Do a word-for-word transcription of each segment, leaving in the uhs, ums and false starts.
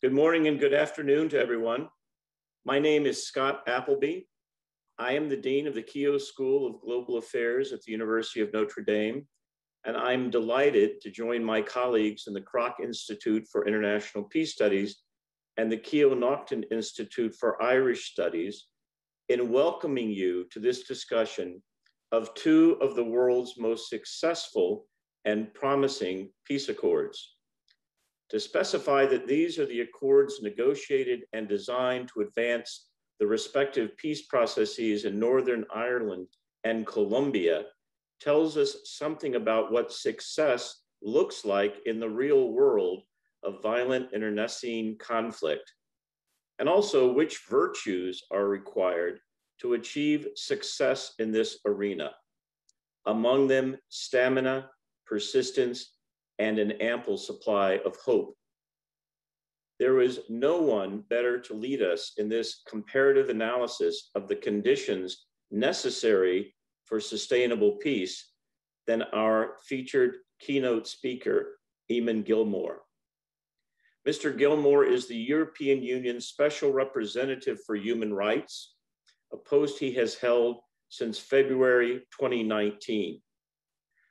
Good morning and good afternoon to everyone. My name is Scott Appleby. I am the Dean of the Keough School of Global Affairs at the University of Notre Dame, and I'm delighted to join my colleagues in the Kroc Institute for International Peace Studies and the Keough-Naughton Institute for Irish Studies in welcoming you to this discussion of two of the world's most successful and promising peace accords. To specify that these are the accords negotiated and designed to advance the respective peace processes in Northern Ireland and Colombia tells us something about what success looks like in the real world of violent internecine conflict, and also which virtues are required to achieve success in this arena. Among them, stamina, persistence, and an ample supply of hope. There is no one better to lead us in this comparative analysis of the conditions necessary for sustainable peace than our featured keynote speaker, Eamon Gilmore. Mister Gilmore is the European Union's Special Representative for Human Rights, a post he has held since February twenty nineteen.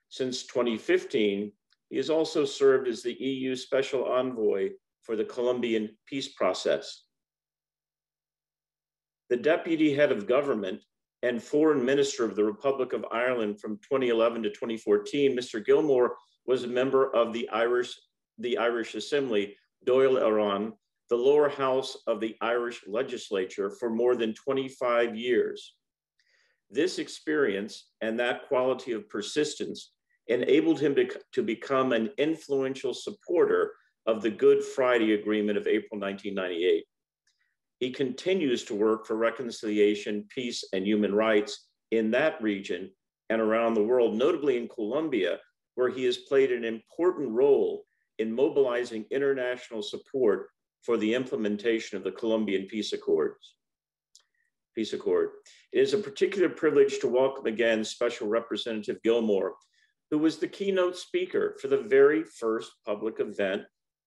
Since twenty fifteen, he has also served as the E U Special Envoy for the Colombian peace process. The Deputy Head of Government and Foreign Minister of the Republic of Ireland from twenty eleven to twenty fourteen, Mister Gilmore was a member of the Irish, the Irish Assembly, Dáil Éireann, the lower house of the Irish legislature, for more than twenty-five years. This experience and that quality of persistence enabled him to, to become an influential supporter of the Good Friday Agreement of April nineteen ninety-eight. He continues to work for reconciliation, peace, and human rights in that region and around the world, notably in Colombia, where he has played an important role in mobilizing international support for the implementation of the Colombian Peace Accords. Peace Accord. It is a particular privilege to welcome again Special Representative Gilmore, who was the keynote speaker for the very first public event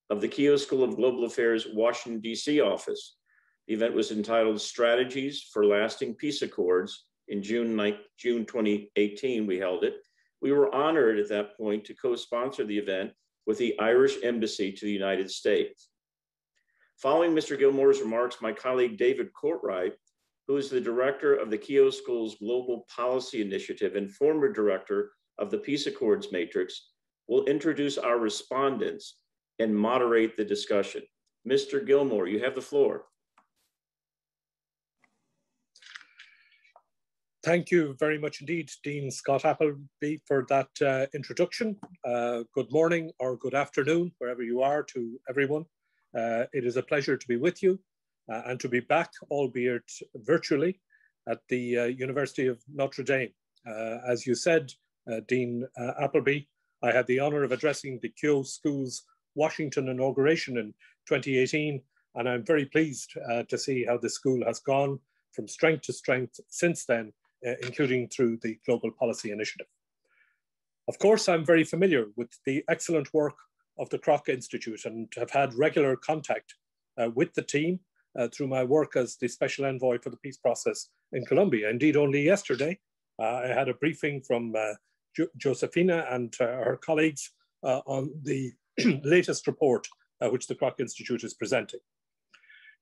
of the Keough School of Global Affairs Washington, D C office. The event was entitled Strategies for Lasting Peace Accords. In June twenty eighteen, we held it. We were honored at that point to co-sponsor the event with the Irish Embassy to the United States. Following Mister Gilmore's remarks, my colleague David Cortright, who is the director of the Keough School's Global Policy Initiative and former director of the Peace Accords Matrix, will introduce our respondents and moderate the discussion. Mister Gilmore, you have the floor. Thank you very much indeed, Dean Scott Appleby, for that uh, introduction. Uh, good morning or good afternoon, wherever you are, to everyone. Uh, it is a pleasure to be with you uh, and to be back, albeit virtually, at the uh, University of Notre Dame. Uh, as you said, Uh, Dean uh, Appleby, I had the honor of addressing the Keough School's Washington inauguration in twenty eighteen, and I'm very pleased uh, to see how the school has gone from strength to strength since then, uh, including through the Global Policy Initiative. Of course, I'm very familiar with the excellent work of the Kroc Institute and have had regular contact uh, with the team uh, through my work as the Special Envoy for the Peace Process in Colombia. Indeed, only yesterday, uh, I had a briefing from uh, Jo- Josefina and uh, her colleagues uh, on the latest report uh, which the Kroc Institute is presenting.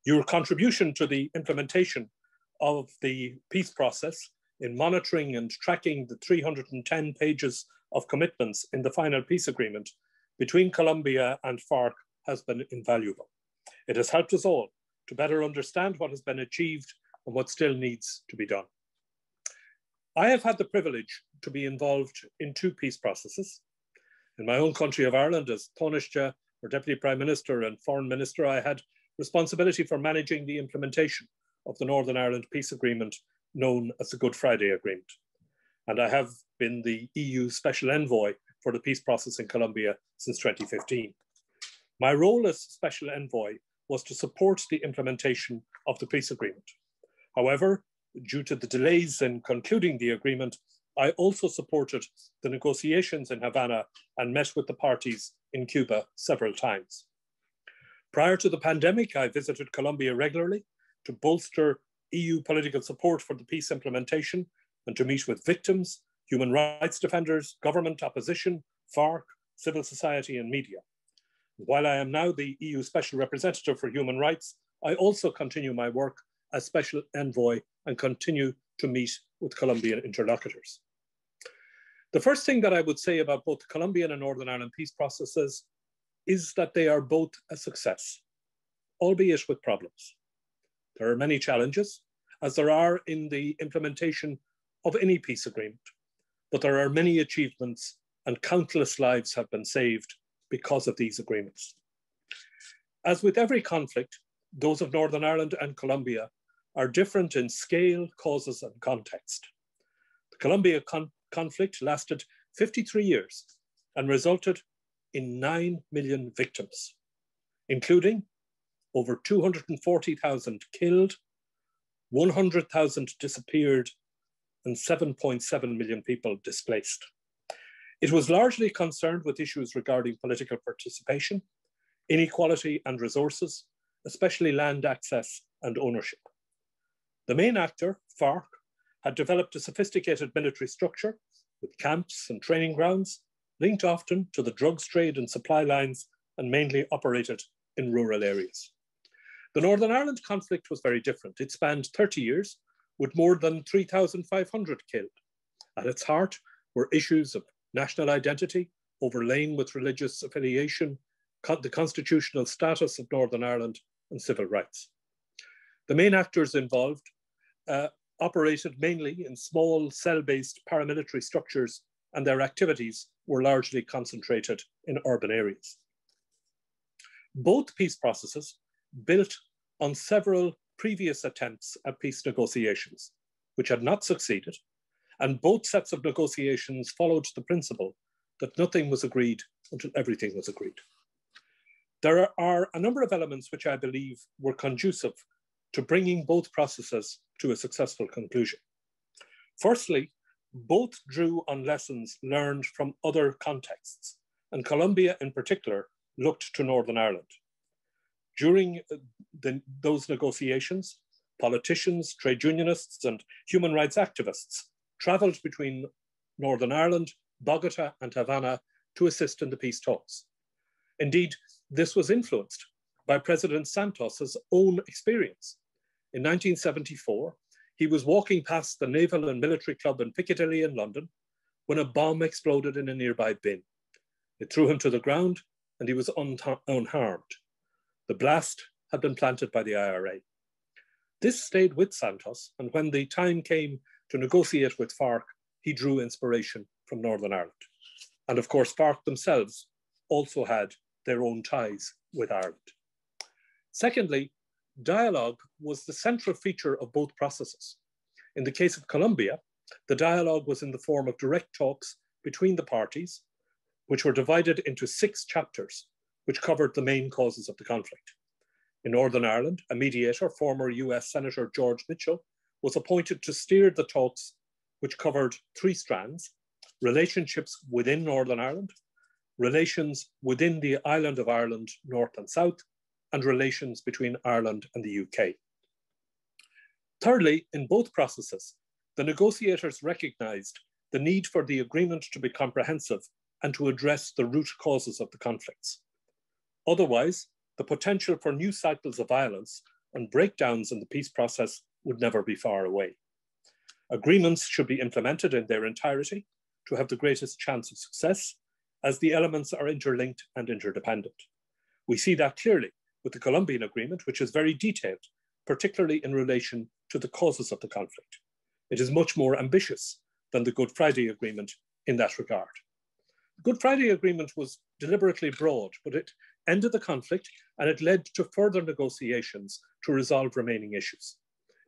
Your contribution to the implementation of the peace process in monitoring and tracking the three hundred and ten pages of commitments in the final peace agreement between Colombia and FARC has been invaluable. It has helped us all to better understand what has been achieved and what still needs to be done. I have had the privilege to be involved in two peace processes. In my own country of Ireland, as Taoiseach or Deputy Prime Minister and Foreign Minister, I had responsibility for managing the implementation of the Northern Ireland Peace Agreement, known as the Good Friday Agreement. And I have been the E U Special Envoy for the peace process in Colombia since twenty fifteen. My role as Special Envoy was to support the implementation of the peace agreement. However, due to the delays in concluding the agreement, I also supported the negotiations in Havana and met with the parties in Cuba several times. Prior to the pandemic, I visited Colombia regularly to bolster E U political support for the peace implementation and to meet with victims, human rights defenders, government opposition, FARC, civil society and media. While I am now the E U Special Representative for Human Rights, I also continue my work as Special Envoy and continue to meet with Colombian interlocutors. The first thing that I would say about both the Colombian and Northern Ireland peace processes is that they are both a success, albeit with problems. There are many challenges, as there are in the implementation of any peace agreement, but there are many achievements and countless lives have been saved because of these agreements. As with every conflict, those of Northern Ireland and Colombia are different in scale, causes and context. The Colombia con conflict lasted fifty-three years and resulted in nine million victims, including over two hundred forty thousand killed, one hundred thousand disappeared, and seven point seven million people displaced. It was largely concerned with issues regarding political participation, inequality and resources, especially land access and ownership. The main actor, FARC, had developed a sophisticated military structure with camps and training grounds, linked often to the drugs trade and supply lines, and mainly operated in rural areas. The Northern Ireland conflict was very different. It spanned thirty years with more than three thousand five hundred killed. At its heart were issues of national identity, overlaying with religious affiliation, the constitutional status of Northern Ireland and civil rights. The main actors involved uh, operated mainly in small cell-based paramilitary structures, and their activities were largely concentrated in urban areas. Both peace processes built on several previous attempts at peace negotiations, which had not succeeded, and both sets of negotiations followed the principle that nothing was agreed until everything was agreed. There are a number of elements which I believe were conducive to bringing both processes to a successful conclusion. Firstly, both drew on lessons learned from other contexts, and Colombia in particular looked to Northern Ireland. During the, those negotiations, politicians, trade unionists, and human rights activists travelled between Northern Ireland, Bogota, and Havana to assist in the peace talks. Indeed, this was influenced by President Santos's own experience. In nineteen seventy-four, he was walking past the Naval and Military Club in Piccadilly in London when a bomb exploded in a nearby bin. It threw him to the ground and he was unharmed. The blast had been planted by the I R A. This stayed with Santos, and when the time came to negotiate with FARC, he drew inspiration from Northern Ireland. And of course, FARC themselves also had their own ties with Ireland. Secondly, dialogue was the central feature of both processes. In the case of Colombia, the dialogue was in the form of direct talks between the parties, which were divided into six chapters, which covered the main causes of the conflict. In Northern Ireland, a mediator, former U S Senator George Mitchell, was appointed to steer the talks, which covered three strands: relationships within Northern Ireland, relations within the island of Ireland, North and South, and relations between Ireland and the U K. Thirdly, in both processes, the negotiators recognised the need for the agreement to be comprehensive and to address the root causes of the conflicts. Otherwise, the potential for new cycles of violence and breakdowns in the peace process would never be far away. Agreements should be implemented in their entirety to have the greatest chance of success, as the elements are interlinked and interdependent. We see that clearly with the Colombian agreement, which is very detailed, particularly in relation to the causes of the conflict. It is much more ambitious than the Good Friday Agreement in that regard. The Good Friday Agreement was deliberately broad, but it ended the conflict and it led to further negotiations to resolve remaining issues.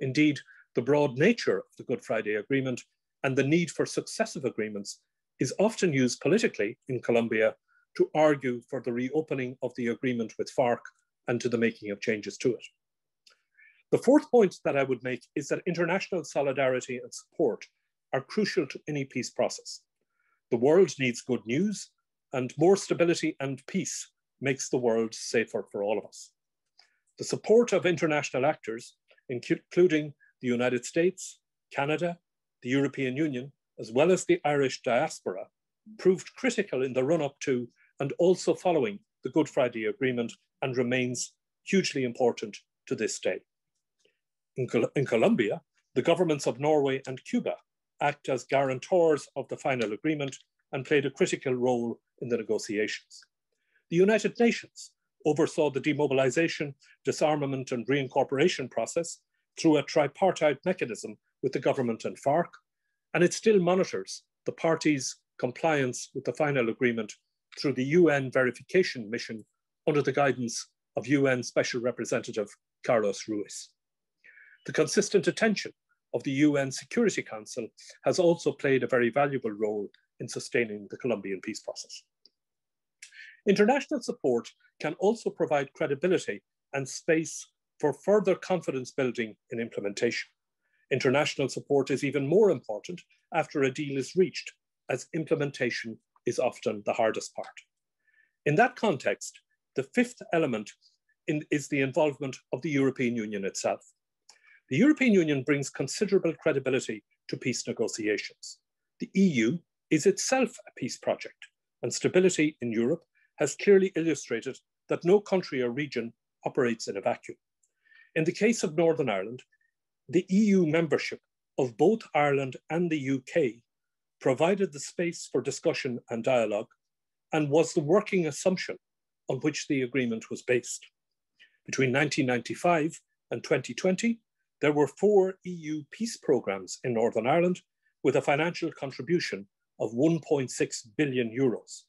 Indeed, the broad nature of the Good Friday Agreement and the need for successive agreements is often used politically in Colombia to argue for the reopening of the agreement with FARC and to the making of changes to it. The fourth point that I would make is that international solidarity and support are crucial to any peace process. The world needs good news, and more stability and peace makes the world safer for all of us. The support of international actors, including the United States, Canada, the European Union, as well as the Irish diaspora, proved critical in the run-up to and also following the Good Friday Agreement, and remains hugely important to this day. In, Col- in Colombia, the governments of Norway and Cuba act as guarantors of the final agreement and played a critical role in the negotiations. The United Nations oversaw the demobilization, disarmament, and reincorporation process through a tripartite mechanism with the government and FARC, and it still monitors the parties' compliance with the final agreement through the U N verification mission under the guidance of U N Special Representative Carlos Ruiz. The consistent attention of the U N Security Council has also played a very valuable role in sustaining the Colombian peace process. International support can also provide credibility and space for further confidence building in implementation. International support is even more important after a deal is reached, as implementation is often the hardest part. In that context, the fifth element in, is the involvement of the European Union itself. The European Union brings considerable credibility to peace negotiations. The E U is itself a peace project, and stability in Europe has clearly illustrated that no country or region operates in a vacuum. In the case of Northern Ireland, the E U membership of both Ireland and the U K provided the space for discussion and dialogue, and was the working assumption on which the agreement was based. Between nineteen ninety-five and twenty twenty, there were four E U peace programs in Northern Ireland with a financial contribution of one point six billion euros.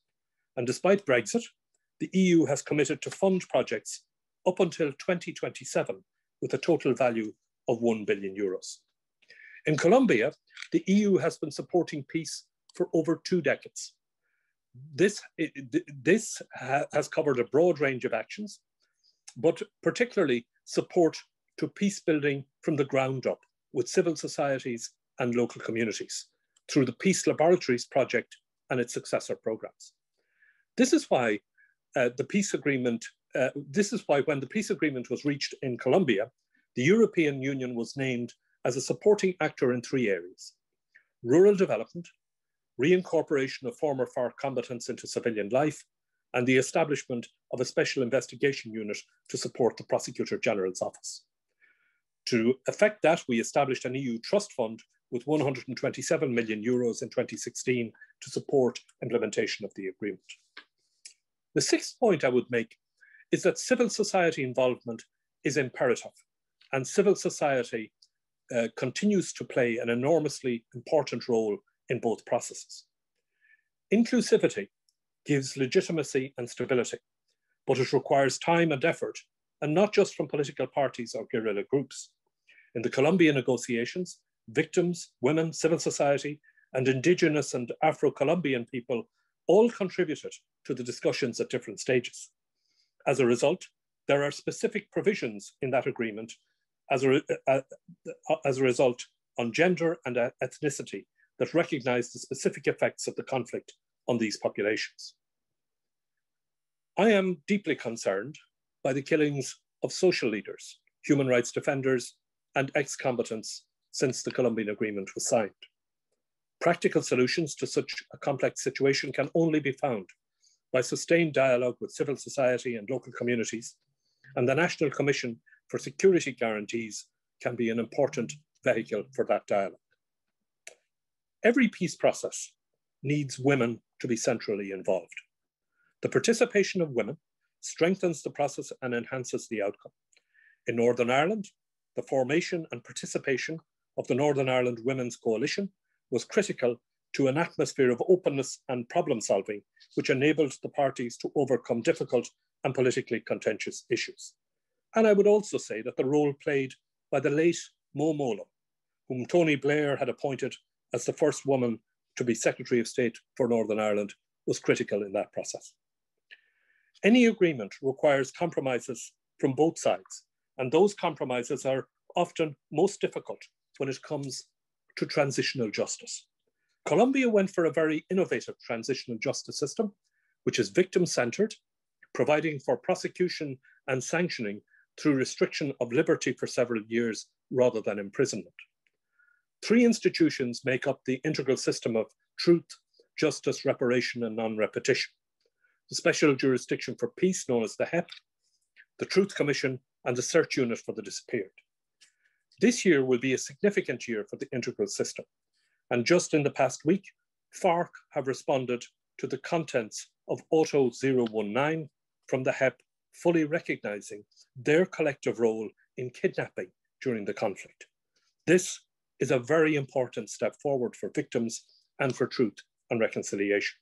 And despite Brexit, the E U has committed to fund projects up until twenty twenty-seven with a total value of one billion euros. In Colombia, the E U has been supporting peace for over two decades. This, this has covered a broad range of actions, but particularly support to peace building from the ground up with civil societies and local communities through the Peace Laboratories project and its successor programs. This is why uh, the peace agreement, uh, this is why when the peace agreement was reached in Colombia, the European Union was named as a supporting actor in three areas: rural development, reincorporation of former FARC combatants into civilian life, and the establishment of a special investigation unit to support the Prosecutor General's office. To effect that, we established an E U Trust Fund with one hundred twenty-seven million euros in twenty sixteen to support implementation of the agreement. The sixth point I would make is that civil society involvement is imperative, and civil society uh, continues to play an enormously important role in both processes. Inclusivity gives legitimacy and stability, but it requires time and effort, and not just from political parties or guerrilla groups. In the Colombian negotiations, victims, women, civil society, and indigenous and Afro-Colombian people all contributed to the discussions at different stages. As a result, there are specific provisions in that agreement as a, uh, as a result on gender and uh, ethnicity that recognize the specific effects of the conflict on these populations. I am deeply concerned by the killings of social leaders, human rights defenders, and ex-combatants since the Colombian agreement was signed. Practical solutions to such a complex situation can only be found by sustained dialogue with civil society and local communities, and the National Commission for Security Guarantees can be an important vehicle for that dialogue. Every peace process needs women to be centrally involved. The participation of women strengthens the process and enhances the outcome. In Northern Ireland, the formation and participation of the Northern Ireland Women's Coalition was critical to an atmosphere of openness and problem solving, which enabled the parties to overcome difficult and politically contentious issues. And I would also say that the role played by the late Mo Mowlam, whom Tony Blair had appointed as the first woman to be Secretary of State for Northern Ireland, was critical in that process. Any agreement requires compromises from both sides, and those compromises are often most difficult when it comes to transitional justice. Colombia went for a very innovative transitional justice system, which is victim-centered, providing for prosecution and sanctioning through restriction of liberty for several years rather than imprisonment. Three institutions make up the integral system of truth, justice, reparation, and non-repetition. The Special Jurisdiction for Peace, known as the H E P, the Truth Commission, and the Search Unit for the Disappeared. This year will be a significant year for the integral system. And just in the past week, FARC have responded to the contents of Auto zero one nine from the H E P, fully recognizing their collective role in kidnapping during the conflict. This is a very important step forward for victims and for truth and reconciliation.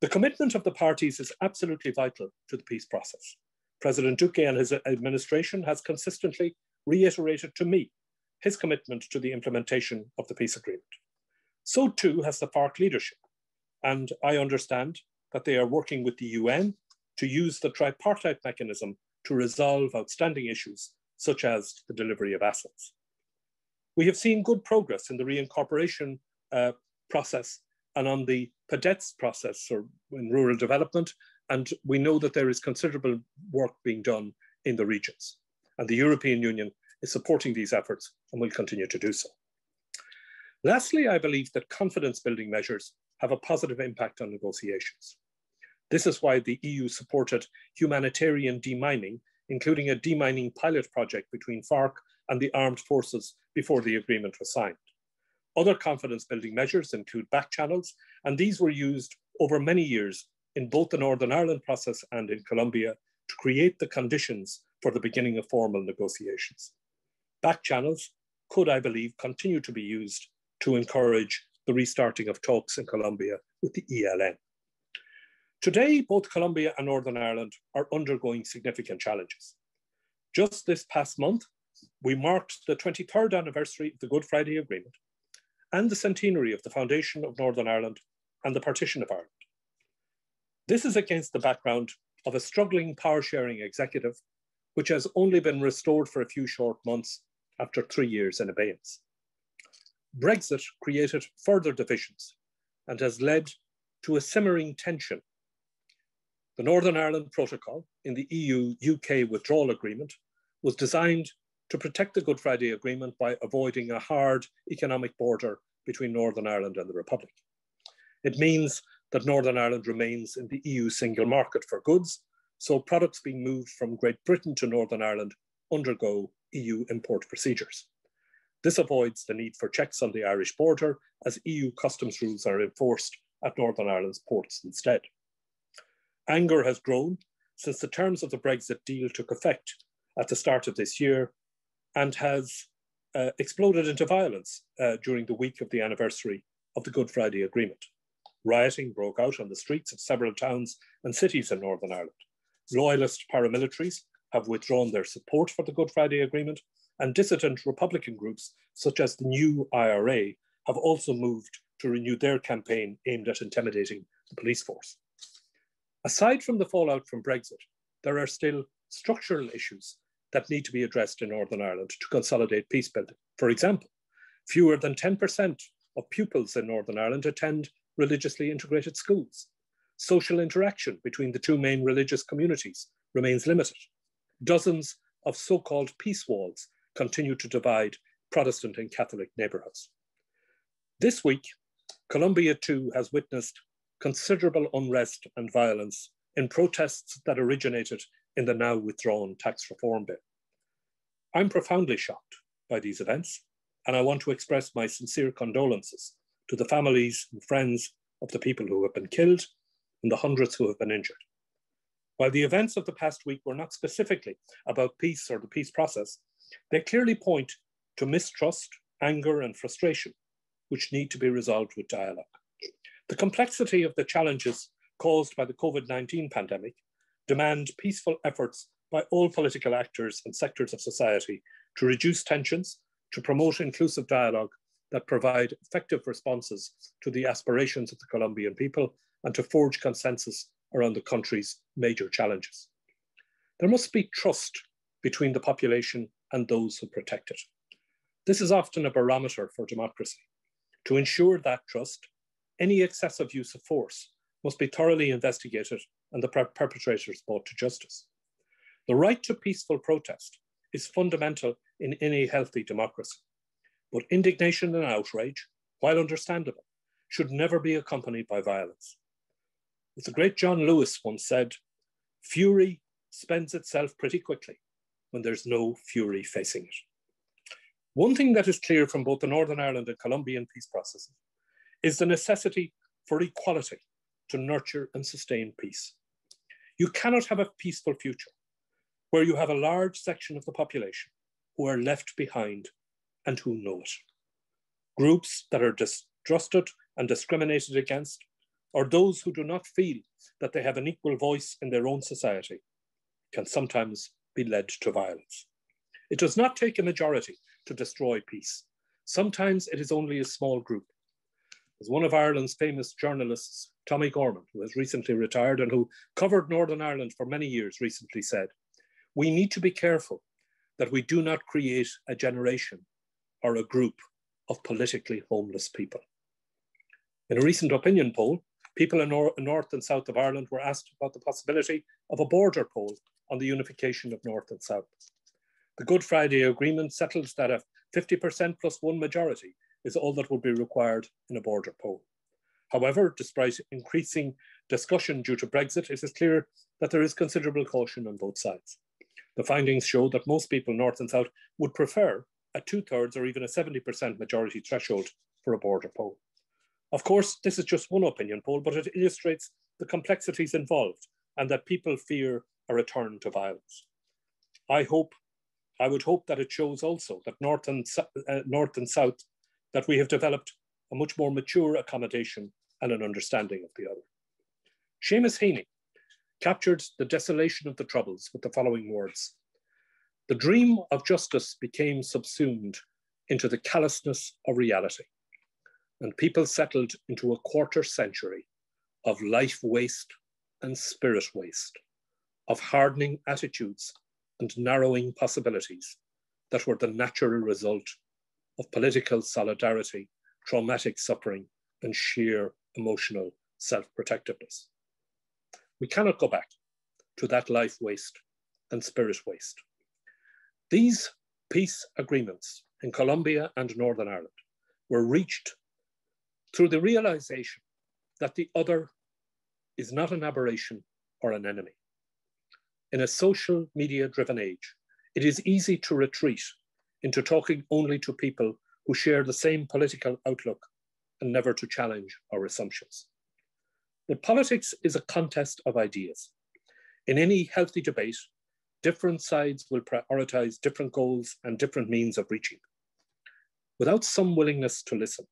The commitment of the parties is absolutely vital to the peace process. President Duque and his administration has consistently reiterated to me his commitment to the implementation of the peace agreement. So too has the FARC leadership. And I understand that they are working with the U N to use the tripartite mechanism to resolve outstanding issues, such as the delivery of assets. We have seen good progress in the reincorporation uh, process and on the P D E T S process or in rural development, and we know that there is considerable work being done in the regions. And the European Union is supporting these efforts and will continue to do so. Lastly, I believe that confidence-building measures have a positive impact on negotiations. This is why the E U supported humanitarian demining, including a demining pilot project between FARC and the armed forces before the agreement was signed. Other confidence-building measures include back channels, and these were used over many years in both the Northern Ireland process and in Colombia to create the conditions for the beginning of formal negotiations. Back channels could, I believe, continue to be used to encourage the restarting of talks in Colombia with the E L N. Today, both Colombia and Northern Ireland are undergoing significant challenges. Just this past month, we marked the twenty-third anniversary of the Good Friday Agreement and the centenary of the foundation of Northern Ireland and the partition of Ireland. This is against the background of a struggling power-sharing executive, which has only been restored for a few short months after three years in abeyance. Brexit created further divisions and has led to a simmering tension. The Northern Ireland Protocol in the E U U K withdrawal agreement was designed to protect the Good Friday Agreement by avoiding a hard economic border between Northern Ireland and the Republic. It means that Northern Ireland remains in the E U single market for goods, so products being moved from Great Britain to Northern Ireland undergo E U import procedures. This avoids the need for checks on the Irish border, as E U customs rules are enforced at Northern Ireland's ports instead. Anger has grown since the terms of the Brexit deal took effect at the start of this year, and has uh, exploded into violence uh, during the week of the anniversary of the Good Friday Agreement. Rioting broke out on the streets of several towns and cities in Northern Ireland. Loyalist paramilitaries have withdrawn their support for the Good Friday Agreement, and dissident Republican groups such as the new I R A have also moved to renew their campaign aimed at intimidating the police force. Aside from the fallout from Brexit, there are still structural issues that need to be addressed in Northern Ireland to consolidate peace building. For example, fewer than ten percent of pupils in Northern Ireland attend religiously integrated schools. Social interaction between the two main religious communities remains limited. Dozens of so-called peace walls continue to divide Protestant and Catholic neighbourhoods. This week, Colombia too has witnessed considerable unrest and violence in protests that originated in the now withdrawn tax reform bill. I'm profoundly shocked by these events, and I want to express my sincere condolences to the families and friends of the people who have been killed and the hundreds who have been injured. While the events of the past week were not specifically about peace or the peace process, they clearly point to mistrust, anger, and frustration, which need to be resolved with dialogue. The complexity of the challenges caused by the COVID nineteen pandemic demand peaceful efforts by all political actors and sectors of society to reduce tensions, to promote inclusive dialogue that provide effective responses to the aspirations of the Colombian people, and to forge consensus around the country's major challenges. There must be trust between the population and those who protect it. This is often a barometer for democracy. To ensure that trust, any excessive use of force must be thoroughly investigated and the perpetrators brought to justice. The right to peaceful protest is fundamental in any healthy democracy, but indignation and outrage, while understandable, should never be accompanied by violence. As the great John Lewis once said, fury spends itself pretty quickly when there's no fury facing it. One thing that is clear from both the Northern Ireland and Colombian peace processes is the necessity for equality to nurture and sustain peace. You cannot have a peaceful future where you have a large section of the population who are left behind and who know it. Groups that are distrusted and discriminated against, or those who do not feel that they have an equal voice in their own society, can sometimes be led to violence. It does not take a majority to destroy peace. Sometimes it is only a small group. As one of Ireland's famous journalists, Tommy Gorman, who has recently retired and who covered Northern Ireland for many years, recently said, we need to be careful that we do not create a generation or a group of politically homeless people. In a recent opinion poll, people in nor- North and South of Ireland were asked about the possibility of a border poll on the unification of North and South. The Good Friday Agreement settles that a fifty percent plus one majority is all that would be required in a border poll. However, despite increasing discussion due to Brexit, it is clear that there is considerable caution on both sides. The findings show that most people, North and South, would prefer a two-thirds or even a seventy percent majority threshold for a border poll. Of course, this is just one opinion poll, but it illustrates the complexities involved and that people fear a return to violence. I hope I would hope that it shows also that North and, uh, North and South, that we have developed a much more mature accommodation and an understanding of the other. Seamus Heaney captured the desolation of the Troubles with the following words. The dream of justice became subsumed into the callousness of reality, and people settled into a quarter century of life waste and spirit waste, of hardening attitudes and narrowing possibilities that were the natural result of political solidarity, traumatic suffering, and sheer emotional self-protectiveness. We cannot go back to that life waste and spirit waste. These peace agreements in Colombia and Northern Ireland were reached through the realization that the other is not an aberration or an enemy. In a social media-driven age, it is easy to retreat into talking only to people who share the same political outlook and never to challenge our assumptions. But politics is a contest of ideas. In any healthy debate, different sides will prioritize different goals and different means of reaching them. Without some willingness to listen,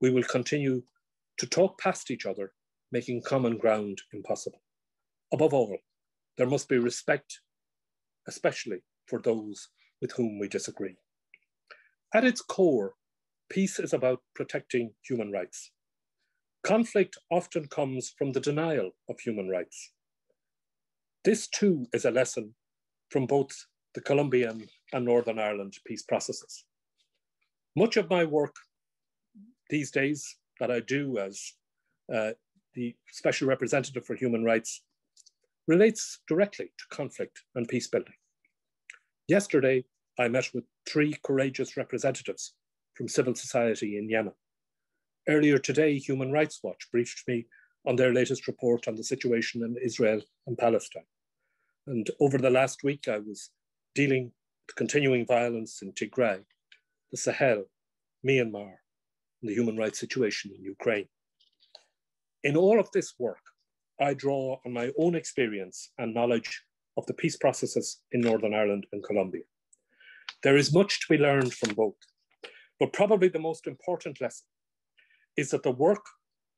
we will continue to talk past each other, making common ground impossible. Above all, there must be respect, especially for those with whom we disagree. At its core, peace is about protecting human rights. Conflict often comes from the denial of human rights. This too is a lesson from both the Colombian and Northern Ireland peace processes. Much of my work these days that I do as uh, the Special Representative for Human Rights relates directly to conflict and peace building. Yesterday, I met with three courageous representatives from civil society in Yemen. Earlier today, Human Rights Watch briefed me on their latest report on the situation in Israel and Palestine. And over the last week, I was dealing with continuing violence in Tigray, the Sahel, Myanmar, and the human rights situation in Ukraine. In all of this work, I draw on my own experience and knowledge of the peace processes in Northern Ireland and Colombia. There is much to be learned from both, but probably the most important lesson is that the work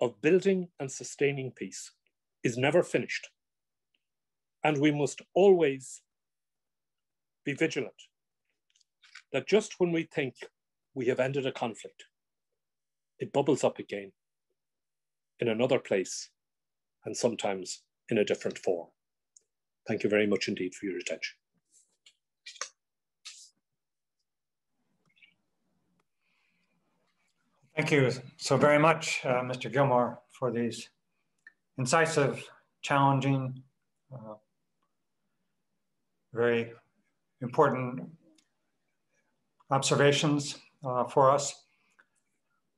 of building and sustaining peace is never finished, and we must always be vigilant that just when we think we have ended a conflict, it bubbles up again in another place and sometimes in a different form. Thank you very much indeed for your attention. Thank you so very much, uh, Mister Gilmore, for these incisive challenging, uh, very important observations uh, for us.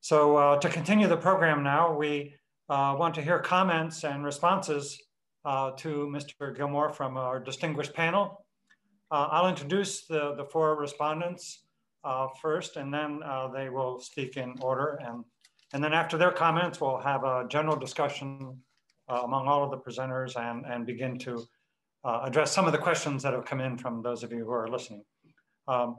So uh, to continue the program now, we uh, want to hear comments and responses uh, to Mister Gilmore from our distinguished panel. Uh, I'll introduce the, the four respondents uh, first, and then uh, they will speak in order. And, and then after their comments, we'll have a general discussion uh, among all of the presenters and, and begin to uh, address some of the questions that have come in from those of you who are listening. Um,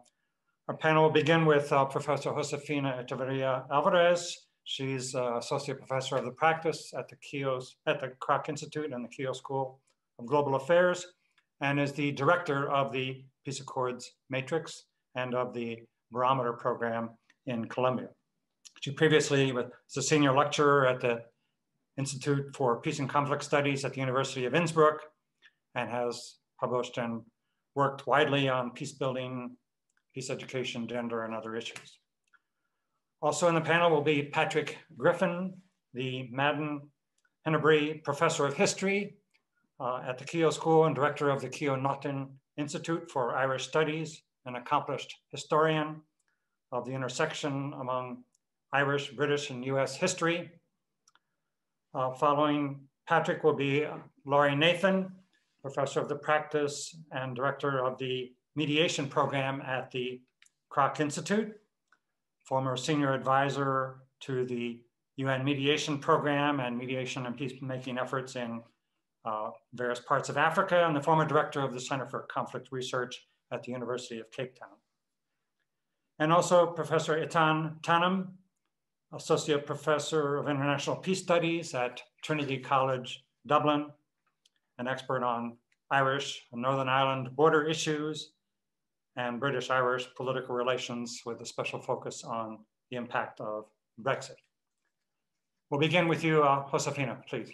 Our panel will begin with uh, Professor Josefina Echavarría Alvarez. She's uh, Associate Professor of the Practice at the Keough, at the Kroc Institute and the Keough School of Global Affairs, and is the Director of the Peace Accords Matrix and of the Barometer Program in Colombia. She previously was a Senior Lecturer at the Institute for Peace and Conflict Studies at the University of Innsbruck, and has published and worked widely on peace building, peace education, gender, and other issues. Also in the panel will be Patrick Griffin, the Madden Hennebrey Professor of History uh, at the Keough School and Director of the Keough-Naughton Institute for Irish Studies, an accomplished historian of the intersection among Irish, British, and U S history. Uh, following Patrick will be Laurie Nathan, Professor of the Practice and Director of the Mediation Program at the Kroc Institute, former senior advisor to the U N Mediation Program and mediation and peacemaking efforts in uh, various parts of Africa, and the former director of the Center for Conflict Research at the University of Cape Town. And also Professor Etain Tannam, Associate Professor of International Peace Studies at Trinity College, Dublin, an expert on Irish and Northern Ireland border issues and British-Irish political relations with a special focus on the impact of Brexit. We'll begin with you, uh, Josefina, please.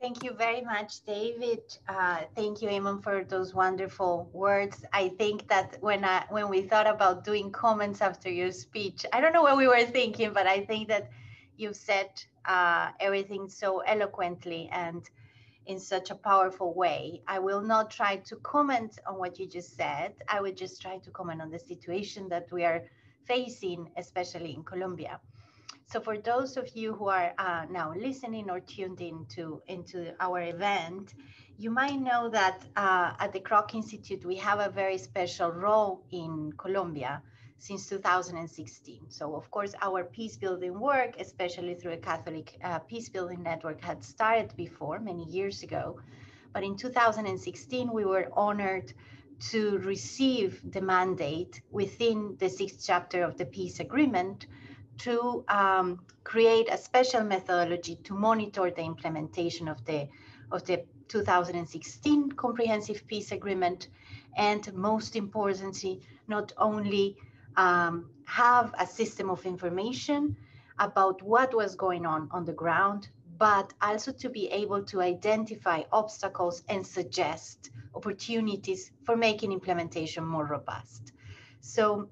Thank you very much, David. Uh, thank you, Eamon, for those wonderful words. I think that when, I, when we thought about doing comments after your speech, I don't know what we were thinking, but I think that you've said uh, everything so eloquently and in such a powerful way. I will not try to comment on what you just said. I would just try to comment on the situation that we are facing, especially in Colombia. So for those of you who are uh, now listening or tuned in to, into our event, you might know that uh, at the Kroc Institute, we have a very special role in Colombia since two thousand sixteen. So of course, our peace building work, especially through a Catholic uh, peace building network, had started before many years ago. But in two thousand sixteen, we were honored to receive the mandate within the sixth chapter of the peace agreement to um, create a special methodology to monitor the implementation of the, of the two thousand sixteen Comprehensive Peace Agreement. And most importantly, not only Um, have a system of information about what was going on on the ground, but also to be able to identify obstacles and suggest opportunities for making implementation more robust. So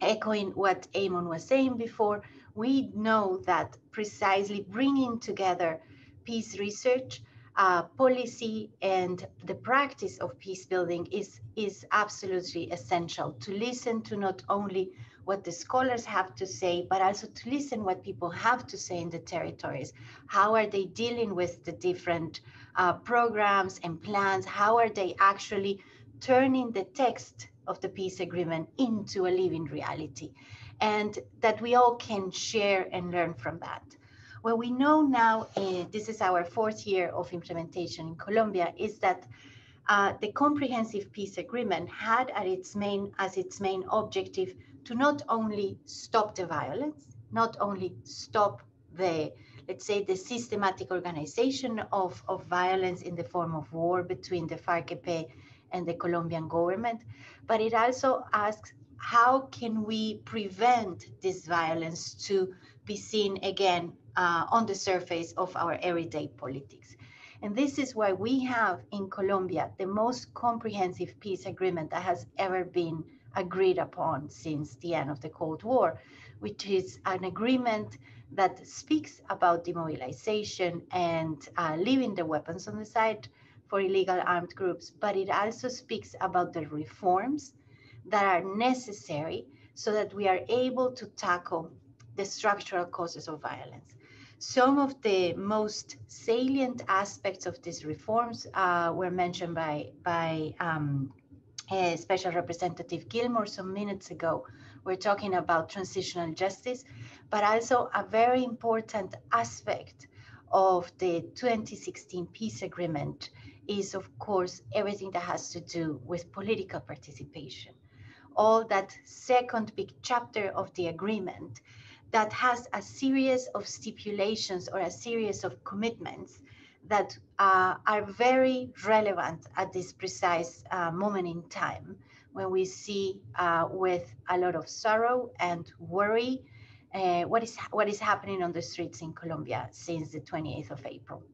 echoing what Eamon was saying before, we know that precisely bringing together peace research, uh, policy, and the practice of peace building is, is absolutely essential to listen to not only what the scholars have to say, but also to listen what people have to say in the territories. How are they dealing with the different uh, programs and plans? How are they actually turning the text of the peace agreement into a living reality? And that we all can share and learn from that. What we know now, uh, this is our fourth year of implementation in Colombia, is that uh, the Comprehensive Peace Agreement had at its main, as its main objective to not only stop the violence, not only stop the, let's say, the systematic organization of, of violence in the form of war between the FARC-E P and the Colombian government, but it also asks, how can we prevent this violence to be seen again Uh, on the surface of our everyday politics? And this is why we have in Colombia the most comprehensive peace agreement that has ever been agreed upon since the end of the Cold War, which is an agreement that speaks about demobilization and uh, leaving the weapons on the side for illegal armed groups, but it also speaks about the reforms that are necessary so that we are able to tackle the structural causes of violence. Some of the most salient aspects of these reforms uh, were mentioned by, by um, uh, Special Representative Gilmore some minutes ago. We're talking about transitional justice, but also a very important aspect of the twenty sixteen peace agreement is, of course, everything that has to do with political participation. All that second big chapter of the agreement that has a series of stipulations or a series of commitments that uh, are very relevant at this precise uh, moment in time, when we see uh, with a lot of sorrow and worry uh, what is what is happening on the streets in Colombia since the twenty-eighth of April.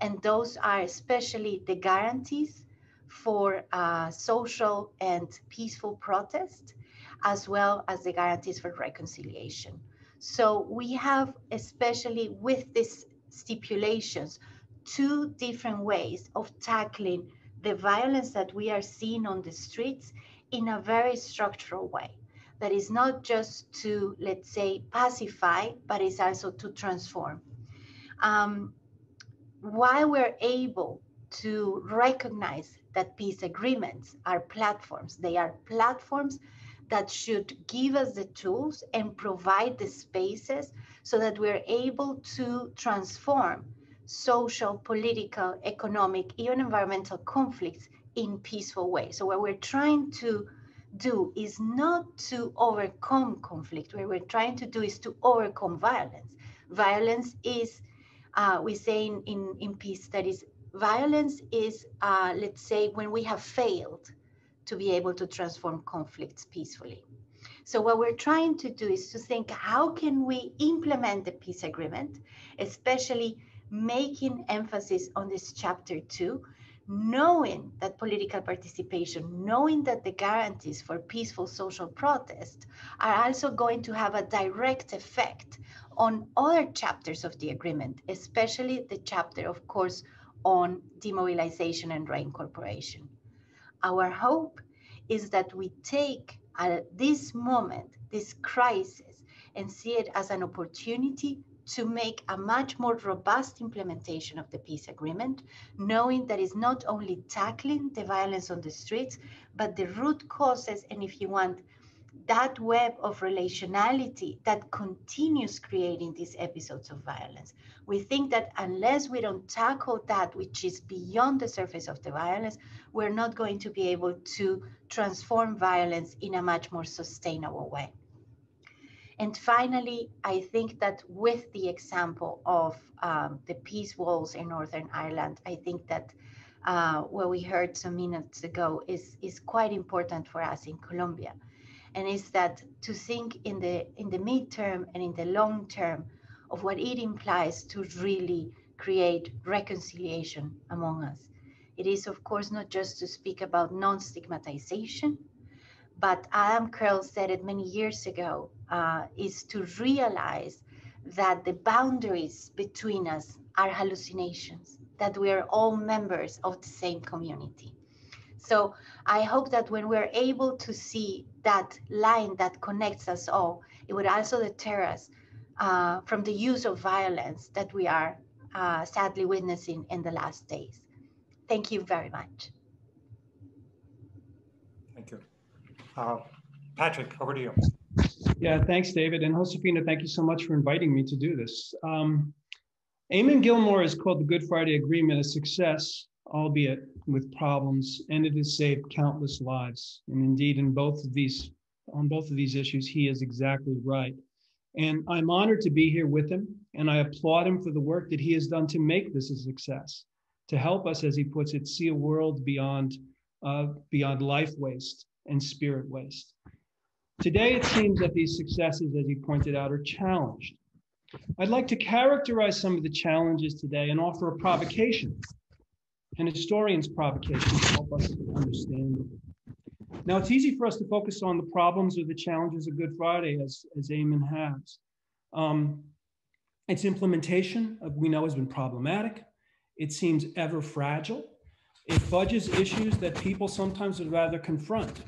And those are especially the guarantees for uh, social and peaceful protest, as well as the guarantees for reconciliation. So we have, especially with these stipulations, two different ways of tackling the violence that we are seeing on the streets in a very structural way. That is not just to, let's say, pacify, but it's also to transform. Um, while we're able to recognize that peace agreements are platforms, they are platforms that should give us the tools and provide the spaces so that we're able to transform social, political, economic, even environmental conflicts in peaceful ways. So what we're trying to do is not to overcome conflict. What we're trying to do is to overcome violence. Violence is, uh, we say in, in, in peace studies, violence is, uh, let's say, when we have failed to be able to transform conflicts peacefully. So what we're trying to do is to think, how can we implement the peace agreement, especially making emphasis on this chapter two, knowing that political participation, knowing that the guarantees for peaceful social protest are also going to have a direct effect on other chapters of the agreement, especially the chapter, of course, on demobilization and reincorporation. Our hope is that we take uh, this moment, this crisis, and see it as an opportunity to make a much more robust implementation of the peace agreement, knowing that it's not only tackling the violence on the streets, but the root causes, and if you want, that web of relationality that continues creating these episodes of violence. We think that unless we don't tackle that which is beyond the surface of the violence, we're not going to be able to transform violence in a much more sustainable way. And finally, I think that with the example of um, the peace walls in Northern Ireland, I think that uh, what we heard some minutes ago is, is quite important for us in Colombia. And is that to think in the in the midterm and in the long term of what it implies to really create reconciliation among us. It is, of course, not just to speak about non-stigmatization, but Adam Curl said it many years ago, uh, is to realize that the boundaries between us are hallucinations, that we are all members of the same community. So I hope that when we're able to see that line that connects us all, it would also deter us uh, from the use of violence that we are uh, sadly witnessing in the last days. Thank you very much. Thank you. Uh, Patrick, over to you. Yeah, thanks, David. And Josefina, thank you so much for inviting me to do this. Um, Eamon Gilmore has called the Good Friday Agreement a success, albeit with problems, and it has saved countless lives. And indeed, in both of these, on both of these issues, he is exactly right. And I'm honored to be here with him, and I applaud him for the work that he has done to make this a success, to help us, as he puts it, see a world beyond, uh, beyond life waste and spirit waste. Today, it seems that these successes, as he pointed out, are challenged. I'd like to characterize some of the challenges today and offer a provocation. An historian's provocation to help us understand. Now, it's easy for us to focus on the problems or the challenges of Good Friday, as, as Eamon has. Um, its implementation, we know, has been problematic. It seems ever fragile. It budges issues that people sometimes would rather confront.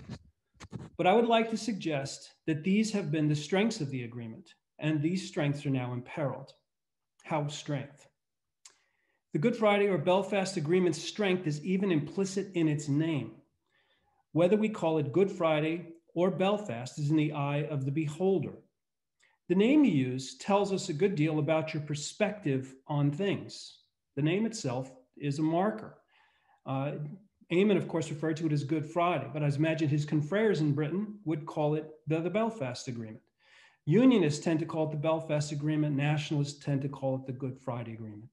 But I would like to suggest that these have been the strengths of the agreement, and these strengths are now imperiled. How strength? The Good Friday or Belfast Agreement's strength is even implicit in its name. Whether we call it Good Friday or Belfast is in the eye of the beholder. The name you use tells us a good deal about your perspective on things. The name itself is a marker. Uh, Eamon, of course, referred to it as Good Friday, but I imagine his confreres in Britain would call it the, the Belfast Agreement. Unionists tend to call it the Belfast Agreement. Nationalists tend to call it the Good Friday Agreement.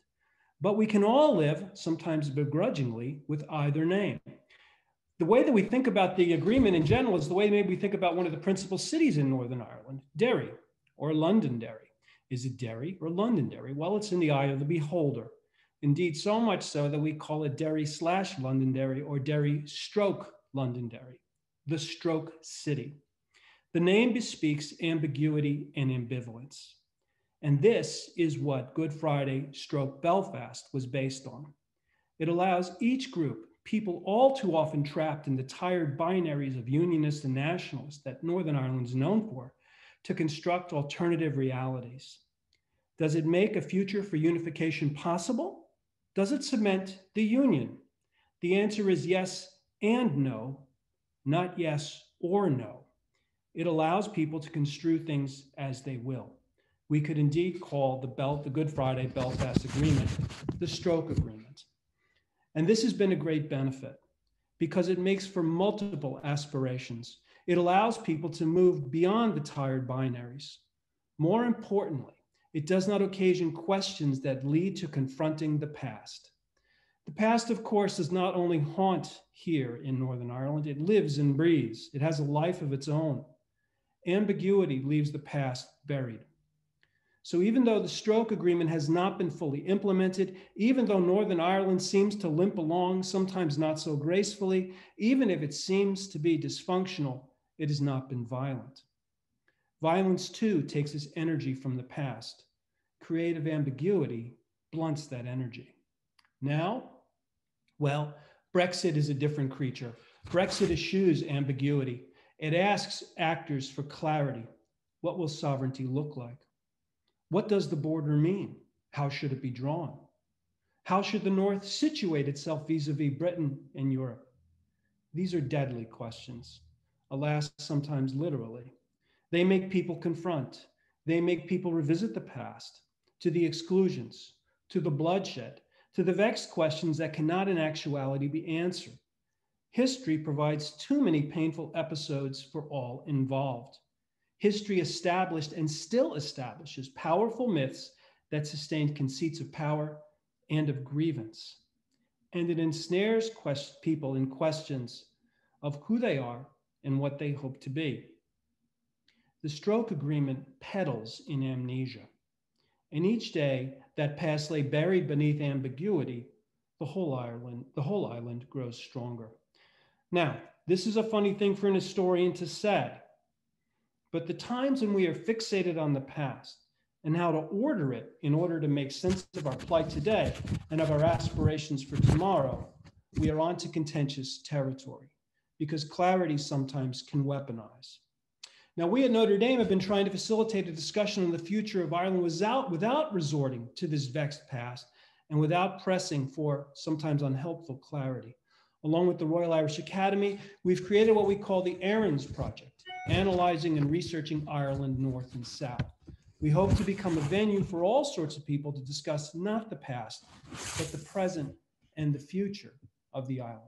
But we can all live, sometimes begrudgingly, with either name. The way that we think about the agreement in general is the way maybe we think about one of the principal cities in Northern Ireland, Derry or Londonderry. Is it Derry or Londonderry? Well, it's in the eye of the beholder. Indeed, so much so that we call it Derry slash Londonderry or Derry stroke Londonderry, the stroke city. The name bespeaks ambiguity and ambivalence. And this is what Good Friday stroke Belfast was based on. It allows each group, people all too often trapped in the tired binaries of unionists and nationalists that Northern Ireland is known for, to construct alternative realities. Does it make a future for unification possible? Does it cement the union? The answer is yes and no, not yes or no. It allows people to construe things as they will. We could indeed call the, Bel- the Good Friday Belfast Agreement the stroke agreement. And this has been a great benefit because it makes for multiple aspirations. It allows people to move beyond the tired binaries. More importantly, it does not occasion questions that lead to confronting the past. The past, of course, does not only haunt here in Northern Ireland, it lives and breathes. It has a life of its own. Ambiguity leaves the past buried. So even though the stroke agreement has not been fully implemented, even though Northern Ireland seems to limp along, sometimes not so gracefully, even if it seems to be dysfunctional, it has not been violent. Violence too takes its energy from the past. Creative ambiguity blunts that energy. Now, well, Brexit is a different creature. Brexit eschews ambiguity. It asks actors for clarity. What will sovereignty look like? What does the border mean? How should it be drawn? How should the North situate itself vis-a-vis Britain and Europe? These are deadly questions, alas, sometimes literally. They make people confront. They make people revisit the past, to the exclusions, to the bloodshed, to the vexed questions that cannot in actuality be answered. History provides too many painful episodes for all involved. History established and still establishes powerful myths that sustain conceits of power and of grievance. And it ensnares quest- people in questions of who they are and what they hope to be. The stroke agreement peddles in amnesia. And each day that past lay buried beneath ambiguity, the whole Ireland, the whole island grows stronger. Now, this is a funny thing for an historian to say. But the times when we are fixated on the past and how to order it in order to make sense of our plight today and of our aspirations for tomorrow, we are onto contentious territory because clarity sometimes can weaponize. Now, we at Notre Dame have been trying to facilitate a discussion on the future of Ireland without, without resorting to this vexed past and without pressing for sometimes unhelpful clarity. Along with the Royal Irish Academy, we've created what we call the Éireanns Project, analyzing and researching Ireland North and South. We hope to become a venue for all sorts of people to discuss not the past, but the present and the future of the island.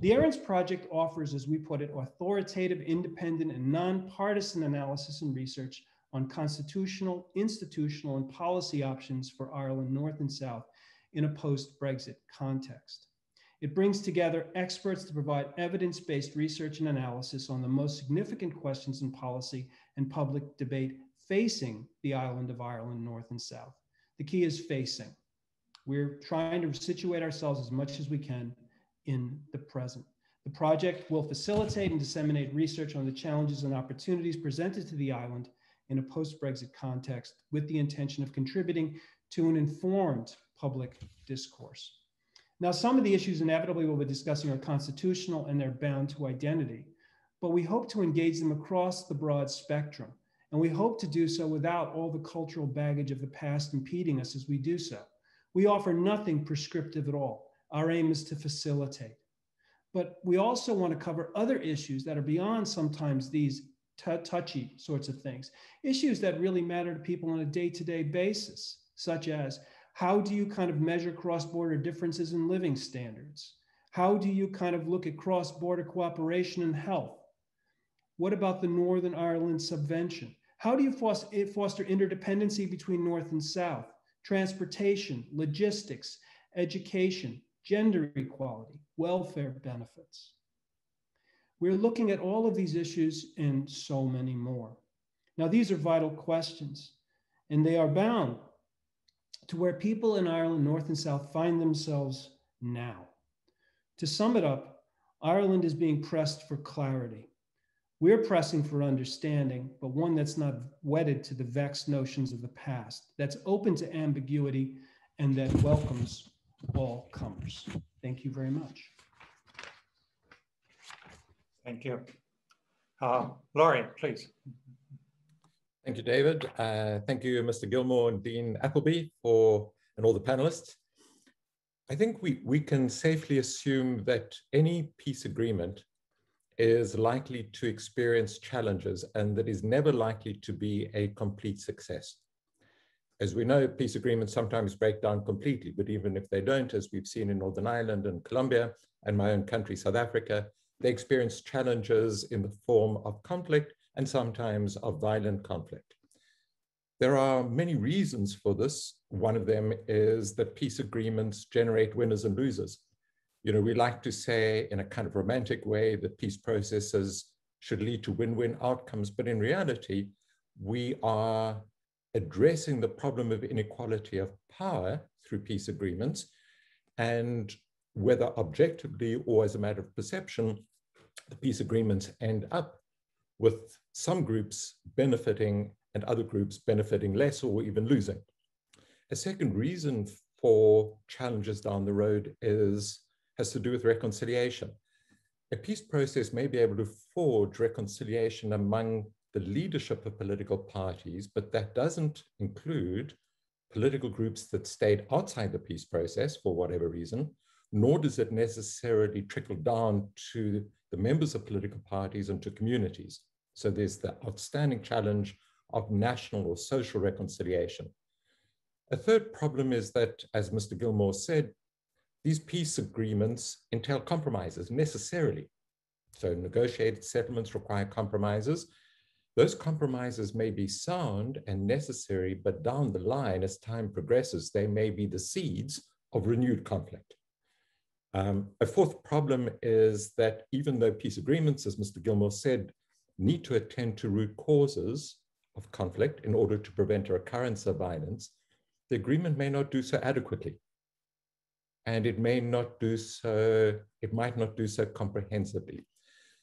The Éireanns Project offers, as we put it, authoritative, independent, and nonpartisan analysis and research on constitutional, institutional, and policy options for Ireland North and South in a post-Brexit context. It brings together experts to provide evidence-based research and analysis on the most significant questions in policy and public debate facing the island of Ireland, North and South. The key is facing. We're trying to situate ourselves as much as we can in the present. The project will facilitate and disseminate research on the challenges and opportunities presented to the island in a post-Brexit context, with the intention of contributing to an informed public discourse. Now, some of the issues inevitably we'll be discussing are constitutional and they're bound to identity, but we hope to engage them across the broad spectrum. And we hope to do so without all the cultural baggage of the past impeding us as we do so. We offer nothing prescriptive at all. Our aim is to facilitate. But we also want to cover other issues that are beyond sometimes these touchy sorts of things, issues that really matter to people on a day-to-day basis, such as how do you kind of measure cross-border differences in living standards? How do you kind of look at cross-border cooperation in health? What about the Northern Ireland subvention? How do you foster interdependency between North and South? Transportation, logistics, education, gender equality, welfare benefits. We're looking at all of these issues and so many more. Now, these are vital questions, and they are bound to where people in Ireland, North and South, find themselves now. To sum it up, Ireland is being pressed for clarity. We're pressing for understanding, but one that's not wedded to the vexed notions of the past, that's open to ambiguity, and that welcomes all comers. Thank you very much. Thank you. Uh, Laurie, please. Thank you, David. Uh, thank you, Mister Gilmore and Dean Appleby, for, and all the panelists. I think we, we can safely assume that any peace agreement is likely to experience challenges and that is never likely to be a complete success. As we know, peace agreements sometimes break down completely, but even if they don't, as we've seen in Northern Ireland and Colombia and my own country, South Africa, they experience challenges in the form of conflict and sometimes of violent conflict. There are many reasons for this. One of them is that peace agreements generate winners and losers. You know, we like to say in a kind of romantic way that peace processes should lead to win-win outcomes, but in reality, we are addressing the problem of inequality of power through peace agreements, and whether objectively or as a matter of perception, the peace agreements end up with some groups benefiting and other groups benefiting less or even losing. A second reason for challenges down the road is has to do with reconciliation. A peace process may be able to forge reconciliation among the leadership of political parties, but that doesn't include political groups that stayed outside the peace process for whatever reason, nor does it necessarily trickle down to the members of political parties and to communities. So there's the outstanding challenge of national or social reconciliation. A third problem is that, as Mister Gilmore said, these peace agreements entail compromises necessarily. So negotiated settlements require compromises. Those compromises may be sound and necessary, but down the line, as time progresses, they may be the seeds of renewed conflict. Um, a fourth problem is that even though peace agreements, as Mister Gilmore said, need to attend to root causes of conflict in order to prevent a recurrence of violence, the agreement may not do so adequately. And it may not do so, it might not do so comprehensively.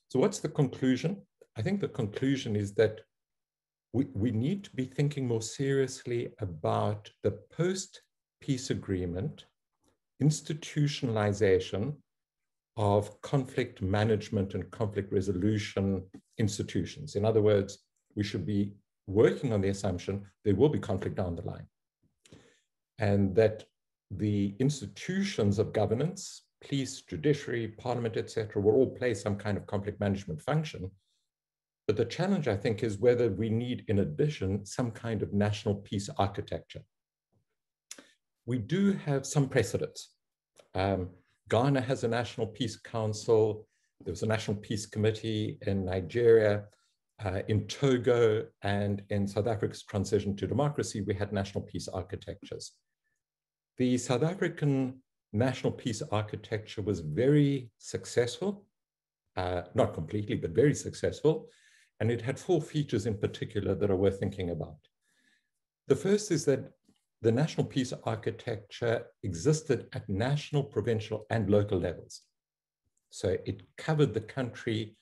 So what's the conclusion? I think the conclusion is that we, we need to be thinking more seriously about the post-peace agreement institutionalization of conflict management and conflict resolution institutions. In other words, we should be working on the assumption there will be conflict down the line, and that the institutions of governance, police, judiciary, parliament, et cetera, will all play some kind of conflict management function. But the challenge, I think, is whether we need, in addition, some kind of national peace architecture. We do have some precedents. Um, Ghana has a National Peace Council. There was a National Peace Committee in Nigeria, uh, in Togo, and in South Africa's transition to democracy, we had national peace architectures. The South African National Peace Architecture was very successful, uh, not completely, but very successful. And it had four features in particular that are worth thinking about. The first is that the National Peace Architecture existed at national, provincial, and local levels. So it covered the country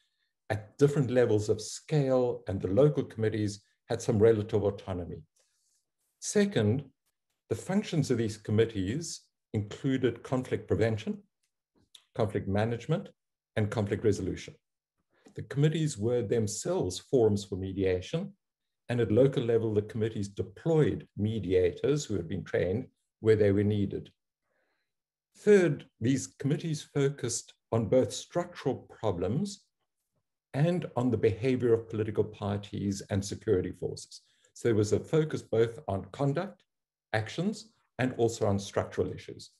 at different levels of scale, and the local committees had some relative autonomy. Second, the functions of these committees included conflict prevention, conflict management, and conflict resolution. The committees were themselves forums for mediation, and at local level, the committees deployed mediators who had been trained where they were needed. Third, these committees focused on both structural problems and on the behavior of political parties and security forces. So there was a focus both on conduct, actions, and also on structural issues.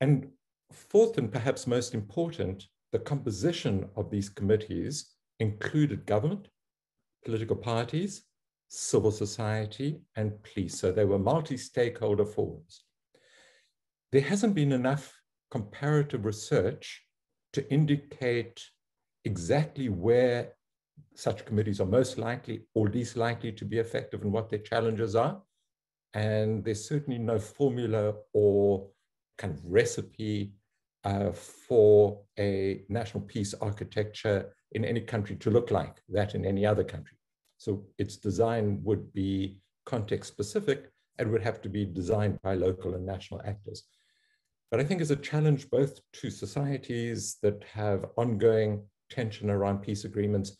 And fourth, and perhaps most important, the composition of these committees included government, political parties, civil society, and police. So they were multi-stakeholder forums. There hasn't been enough comparative research to indicate exactly where such committees are most likely or least likely to be effective and what their challenges are. And there's certainly no formula or kind of recipe uh, for a national peace architecture in any country to look like that in any other country. So its design would be context specific and would have to be designed by local and national actors. But I think it's a challenge both to societies that have ongoing tension around peace agreements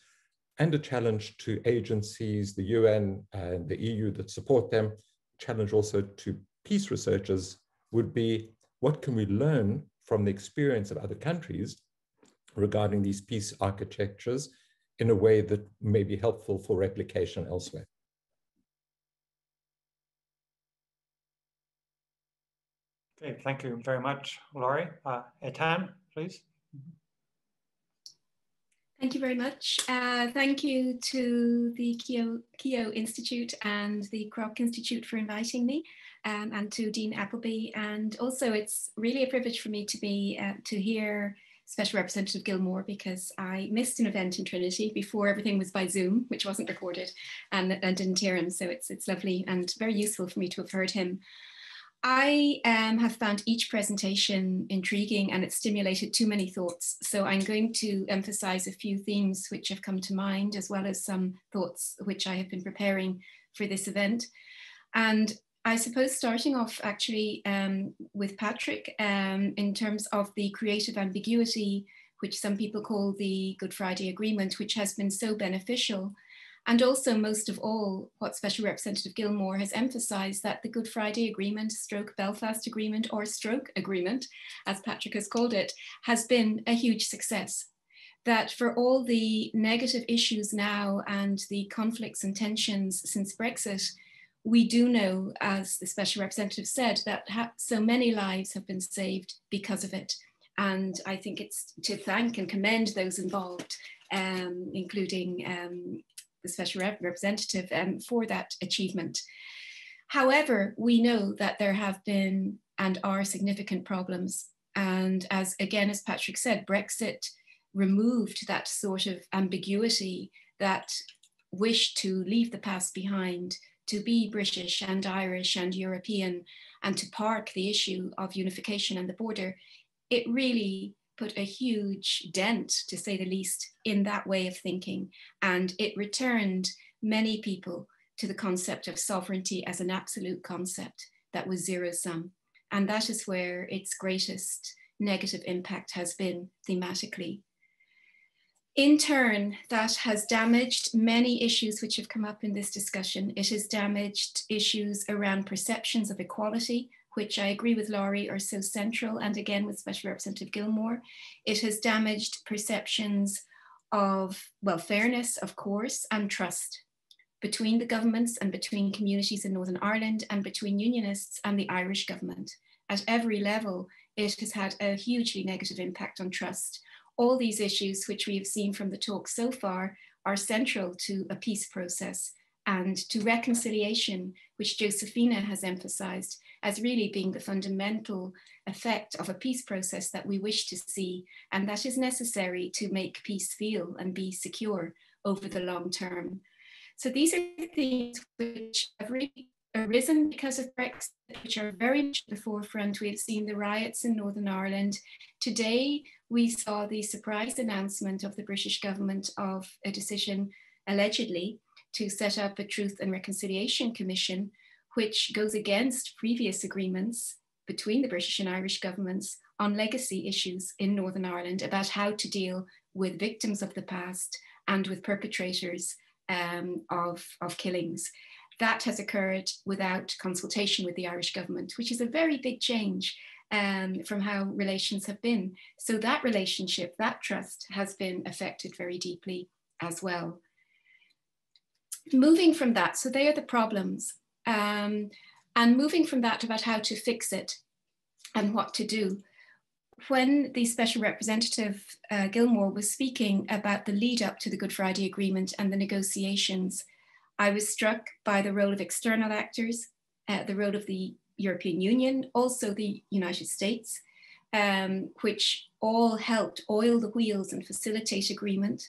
and a challenge to agencies, the U N and the E U that support them. Challenge also to peace researchers would be, what can we learn from the experience of other countries regarding these peace architectures in a way that may be helpful for replication elsewhere? Okay, thank you very much, Laurie. Uh, Etain, please. Thank you very much. Uh, thank you to the Keough, Keough Institute and the Kroc Institute for inviting me, um, and to Dean Appleby. And also, it's really a privilege for me to be uh, to hear Special Representative Gilmore, because I missed an event in Trinity before everything was by Zoom, which wasn't recorded, and I didn't hear him. So it's it's lovely and very useful for me to have heard him. I um, have found each presentation intriguing, and it stimulated too many thoughts. So I'm going to emphasize a few themes which have come to mind, as well as some thoughts which I have been preparing for this event. And I suppose starting off actually um, with Patrick, um, in terms of the creative ambiguity, which some people call the Good Friday Agreement, which has been so beneficial. And also, most of all, what Special Representative Gilmore has emphasized, that the Good Friday Agreement, stroke Belfast Agreement, or stroke agreement, as Patrick has called it, has been a huge success. That for all the negative issues now and the conflicts and tensions since Brexit, we do know, as the Special Representative said, that so many lives have been saved because of it. And I think it's to thank and commend those involved, um, including um, the Special Representative, um, for that achievement. However, we know that there have been and are significant problems. And as again, as Patrick said, Brexit removed that sort of ambiguity, that wish to leave the past behind, to be British and Irish and European, and to park the issue of unification and the border. It really put a huge dent, to say the least, in that way of thinking. And it returned many people to the concept of sovereignty as an absolute concept that was zero sum. And that is where its greatest negative impact has been thematically. In turn, that has damaged many issues which have come up in this discussion. It has damaged issues around perceptions of equality, which I agree with Laurie are so central, and again with Special Representative Gilmore. It has damaged perceptions of, well, fairness, of course, and trust between the governments and between communities in Northern Ireland and between unionists and the Irish government. At every level, it has had a hugely negative impact on trust. All these issues which we have seen from the talk so far are central to a peace process and to reconciliation, which Josefina has emphasized as really being the fundamental effect of a peace process that we wish to see, and that is necessary to make peace feel and be secure over the long term. So these are things which have really arisen because of Brexit, which are very much at the forefront. We've seen the riots in Northern Ireland. Today, we saw the surprise announcement of the British government of a decision, allegedly, to set up a Truth and Reconciliation Commission, which goes against previous agreements between the British and Irish governments on legacy issues in Northern Ireland about how to deal with victims of the past and with perpetrators um, of, of killings. That has occurred without consultation with the Irish government, which is a very big change um, from how relations have been. So that relationship, that trust has been affected very deeply as well. Moving from that, so they are the problems, um, and moving from that about how to fix it and what to do. When the Special Representative uh, Gilmore was speaking about the lead up to the Good Friday Agreement and the negotiations, I was struck by the role of external actors, uh, the role of the European Union, also the United States, um, which all helped oil the wheels and facilitate agreement.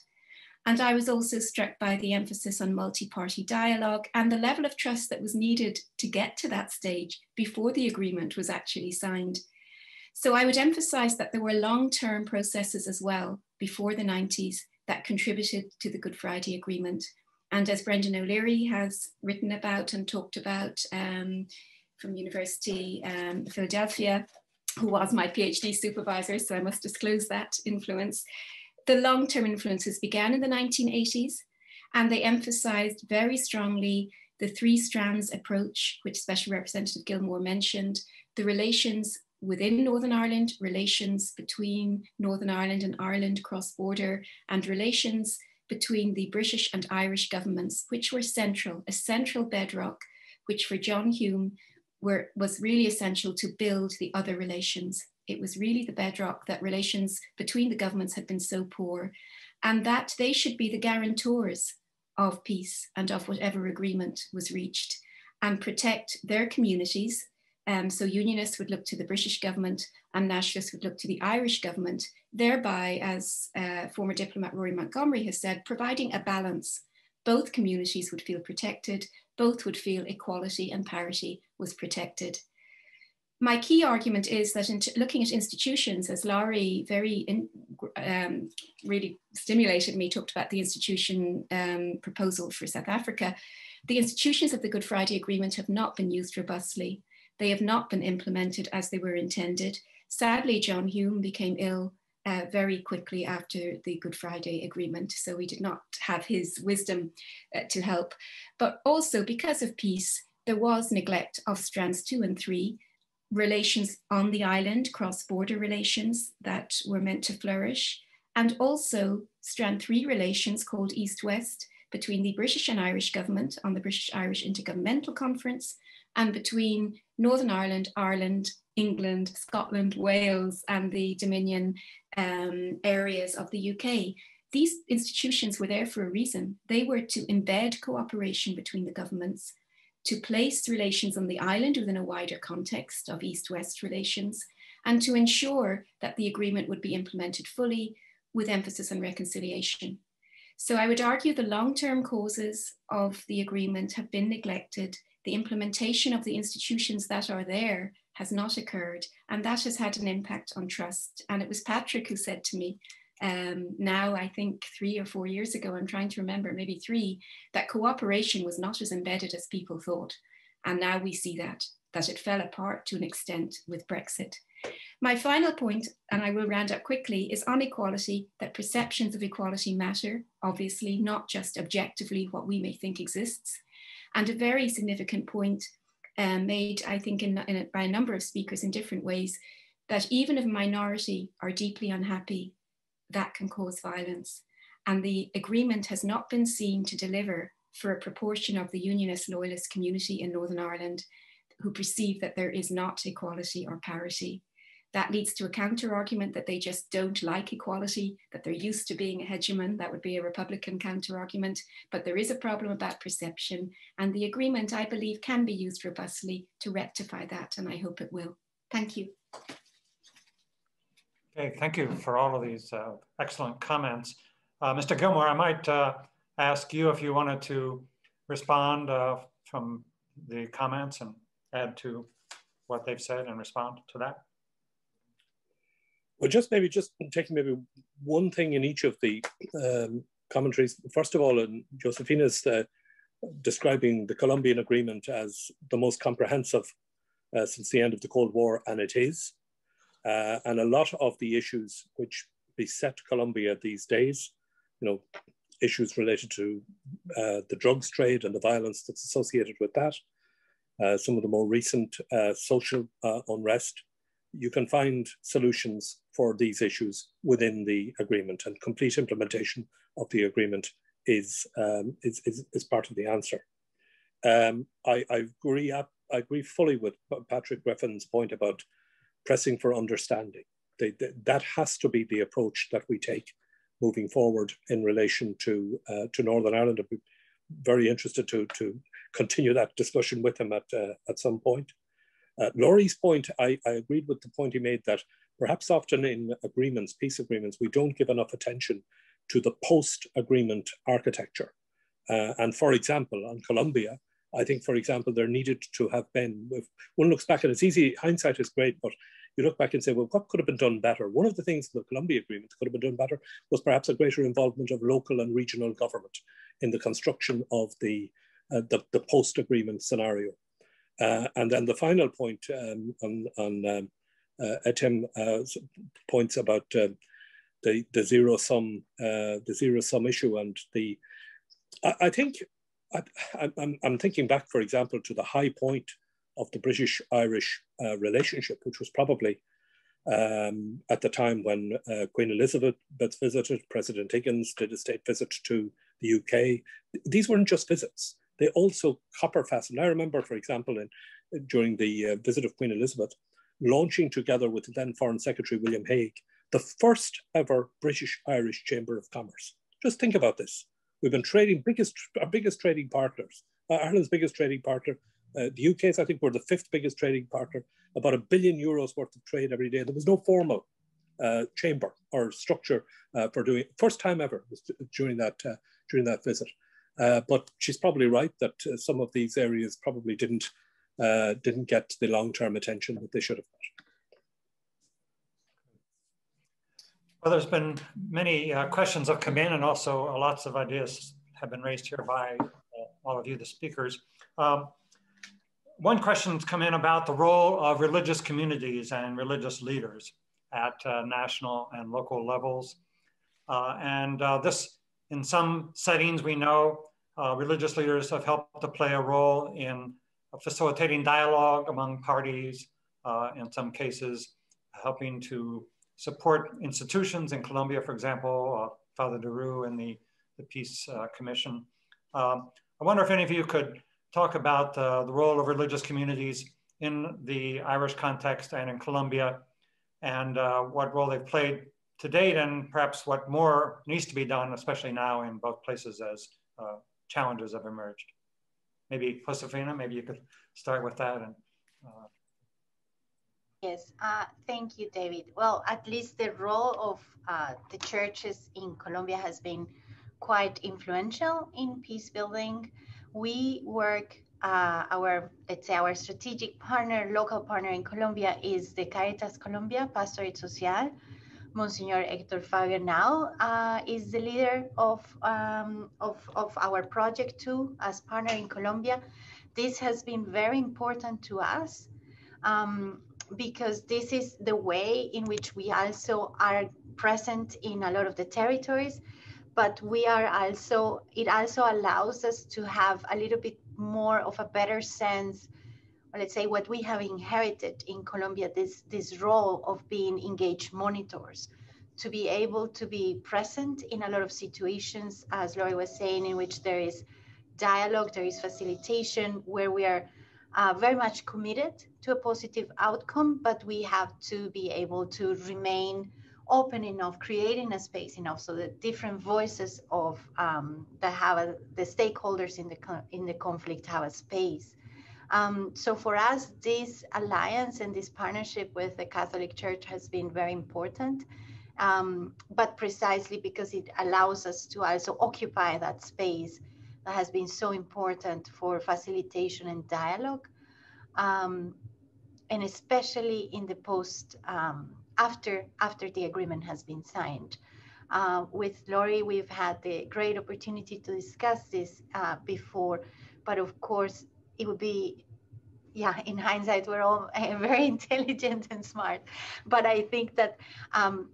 And I was also struck by the emphasis on multi-party dialogue and the level of trust that was needed to get to that stage before the agreement was actually signed. So I would emphasize that there were long-term processes as well before the nineties that contributed to the Good Friday Agreement. And as Brendan O'Leary has written about and talked about um, from University um, Philadelphia, who was my PhD supervisor, so I must disclose that influence. The long-term influences began in the nineteen eighties, and they emphasized very strongly the three strands approach, which Special Representative Gilmore mentioned, the relations within Northern Ireland, relations between Northern Ireland and Ireland cross-border, and relations between the British and Irish governments, which were central, a central bedrock, which for John Hume were, was really essential to build the other relations. It was really the bedrock that relations between the governments had been so poor, and that they should be the guarantors of peace and of whatever agreement was reached, and protect their communities. Um, so unionists would look to the British government and nationalists would look to the Irish government, thereby, as uh, former diplomat Rory Montgomery has said, providing a balance. Both communities would feel protected, both would feel equality and parity was protected. My key argument is that in looking at institutions, as Laurie very in, um, really stimulated me, talked about the institution um, proposal for South Africa, the institutions of the Good Friday Agreement have not been used robustly. They have not been implemented as they were intended. Sadly, John Hume became ill uh, very quickly after the Good Friday Agreement, so we did not have his wisdom uh, to help. But also because of peace, there was neglect of strands two and three, relations on the island, cross-border relations that were meant to flourish, and also strand three relations called East-West between the British and Irish government on the British-Irish Intergovernmental Conference, and between Northern Ireland, Ireland, England, Scotland, Wales, and the Dominion um, areas of the U K. These institutions were there for a reason. They were to embed cooperation between the governments, to place relations on the island within a wider context of East-West relations, and to ensure that the agreement would be implemented fully with emphasis on reconciliation. So I would argue the long-term causes of the agreement have been neglected. The implementation of the institutions that are there has not occurred, and that has had an impact on trust. And it was Patrick who said to me, um, now I think three or four years ago, I'm trying to remember, maybe three, that cooperation was not as embedded as people thought. And now we see that, that it fell apart to an extent with Brexit. My final point, and I will round up quickly, is on equality, that perceptions of equality matter, obviously, not just objectively what we may think exists. And a very significant point uh, made, I think, in, in a, by a number of speakers in different ways, that even if a minority are deeply unhappy, that can cause violence. And the agreement has not been seen to deliver for a proportion of the unionist loyalist community in Northern Ireland who perceive that there is not equality or parity. That leads to a counter-argument that they just don't like equality, that they're used to being a hegemon. That would be a Republican counter-argument. But there is a problem about perception. And the agreement, I believe, can be used robustly to rectify that. And I hope it will. Thank you. Okay, thank you for all of these uh, excellent comments. Uh, Mister Gilmore, I might uh, ask you if you wanted to respond uh, from the comments and add to what they've said and respond to that? Well, just maybe just taking maybe one thing in each of the um, commentaries. First of all, in Josefina's uh, describing the Colombian agreement as the most comprehensive uh, since the end of the Cold War, and it is. Uh, and a lot of the issues which beset Colombia these days, you know, issues related to uh, the drugs trade and the violence that's associated with that, uh, some of the more recent uh, social uh, unrest, you can find solutions for these issues within the agreement, and complete implementation of the agreement is um, is, is, is part of the answer. Um, I, I, agree, I agree fully with Patrick Griffin's point about pressing for understanding. They, they, that has to be the approach that we take moving forward in relation to uh, to Northern Ireland. I'd be very interested to, to continue that discussion with him at, uh, at some point. Uh, Laurie's point, I, I agreed with the point he made that perhaps often in agreements, peace agreements, we don't give enough attention to the post-agreement architecture. Uh, and for example, on Colombia, I think, for example, there needed to have been, if one looks back, and it's easy, hindsight is great, but you look back and say, well, what could have been done better? One of the things in the Colombia agreement could have been done better was perhaps a greater involvement of local and regional government in the construction of the, uh, the, the post-agreement scenario. Uh, and then the final point um, on, on um, uh, Etain uh, points about uh, the, the zero-sum uh, the zero-sum issue, and the I, I think I, I'm, I'm thinking back, for example, to the high point of the British-Irish uh, relationship, which was probably um, at the time when uh, Queen Elizabeth visited, President Higgins did a state visit to the U K. These weren't just visits. They also copper fastened. I remember, for example, in, during the uh, visit of Queen Elizabeth, launching together with the then Foreign Secretary William Hague, the first ever British-Irish Chamber of Commerce. Just think about this. We've been trading, biggest, our biggest trading partners, uh, Ireland's biggest trading partner, uh, the U K's, I think, were the fifth biggest trading partner, about a billion euros worth of trade every day. There was no formal uh, chamber or structure uh, for doing it. First time ever was during that, uh, during that visit. Uh, but she's probably right that uh, some of these areas probably didn't uh, didn't get the long-term attention that they should have got. Well, there's been many uh, questions have come in, and also uh, lots of ideas have been raised here by uh, all of you, the speakers. Um, one question's come in about the role of religious communities and religious leaders at uh, national and local levels, uh, and uh, this. In some settings, we know uh, religious leaders have helped to play a role in facilitating dialogue among parties, uh, in some cases, helping to support institutions. In Colombia, for example, uh, Father Deru and the, the Peace uh, Commission. Um, I wonder if any of you could talk about uh, the role of religious communities in the Irish context and in Colombia, and uh, what role they've played to date, and perhaps what more needs to be done, especially now in both places as uh, challenges have emerged. Maybe Josefina, maybe you could start with that. And uh... Yes, uh, thank you, David. Well, at least the role of uh, the churches in Colombia has been quite influential in peace building. We work, uh, our, let's say our strategic partner, local partner in Colombia is the Caritas Colombia, Pastorate Social. Monsignor Hector Fager now uh, is the leader of, um, of, of our project too, as partner in Colombia. This has been very important to us um, because this is the way in which we also are present in a lot of the territories, but we are also, it also allows us to have a little bit more of a better sense, let's say what we have inherited in Colombia, this, this role of being engaged monitors, to be able to be present in a lot of situations, as Laurie was saying, in which there is dialogue, there is facilitation, where we are uh, very much committed to a positive outcome, but we have to be able to remain open enough, creating a space enough so that different voices of um, that have a, the stakeholders in the, in the conflict have a space. Um, so for us, this alliance and this partnership with the Catholic Church has been very important, um, but precisely because it allows us to also occupy that space that has been so important for facilitation and dialogue, um, and especially in the post, um, after, after the agreement has been signed. Uh, with Laurie, we've had the great opportunity to discuss this uh, before, but of course, it would be, yeah, in hindsight, we're all very intelligent and smart. But I think that um,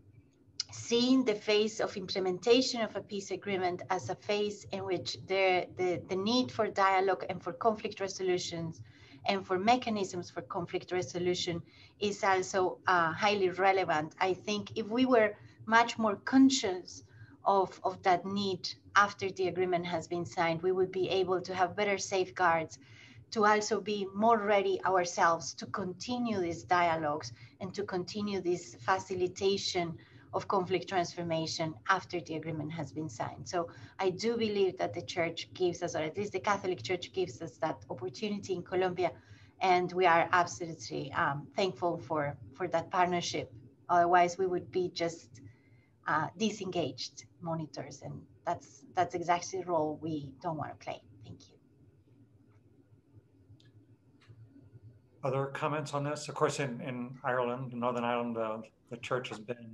seeing the phase of implementation of a peace agreement as a phase in which the, the, the need for dialogue and for conflict resolutions and for mechanisms for conflict resolution is also uh, highly relevant. I think if we were much more conscious of, of that need after the agreement has been signed, we would be able to have better safeguards, to also be more ready ourselves to continue these dialogues and to continue this facilitation of conflict transformation after the agreement has been signed. So I do believe that the church gives us, or at least the Catholic Church gives us, that opportunity in Colombia, and we are absolutely um, thankful for, for that partnership. Otherwise, we would be just Uh, disengaged monitors, and that's that's exactly the role we don't want to play. Thank you. Other comments on this? Of course, in, in Ireland, in Northern Ireland, uh, the church has been,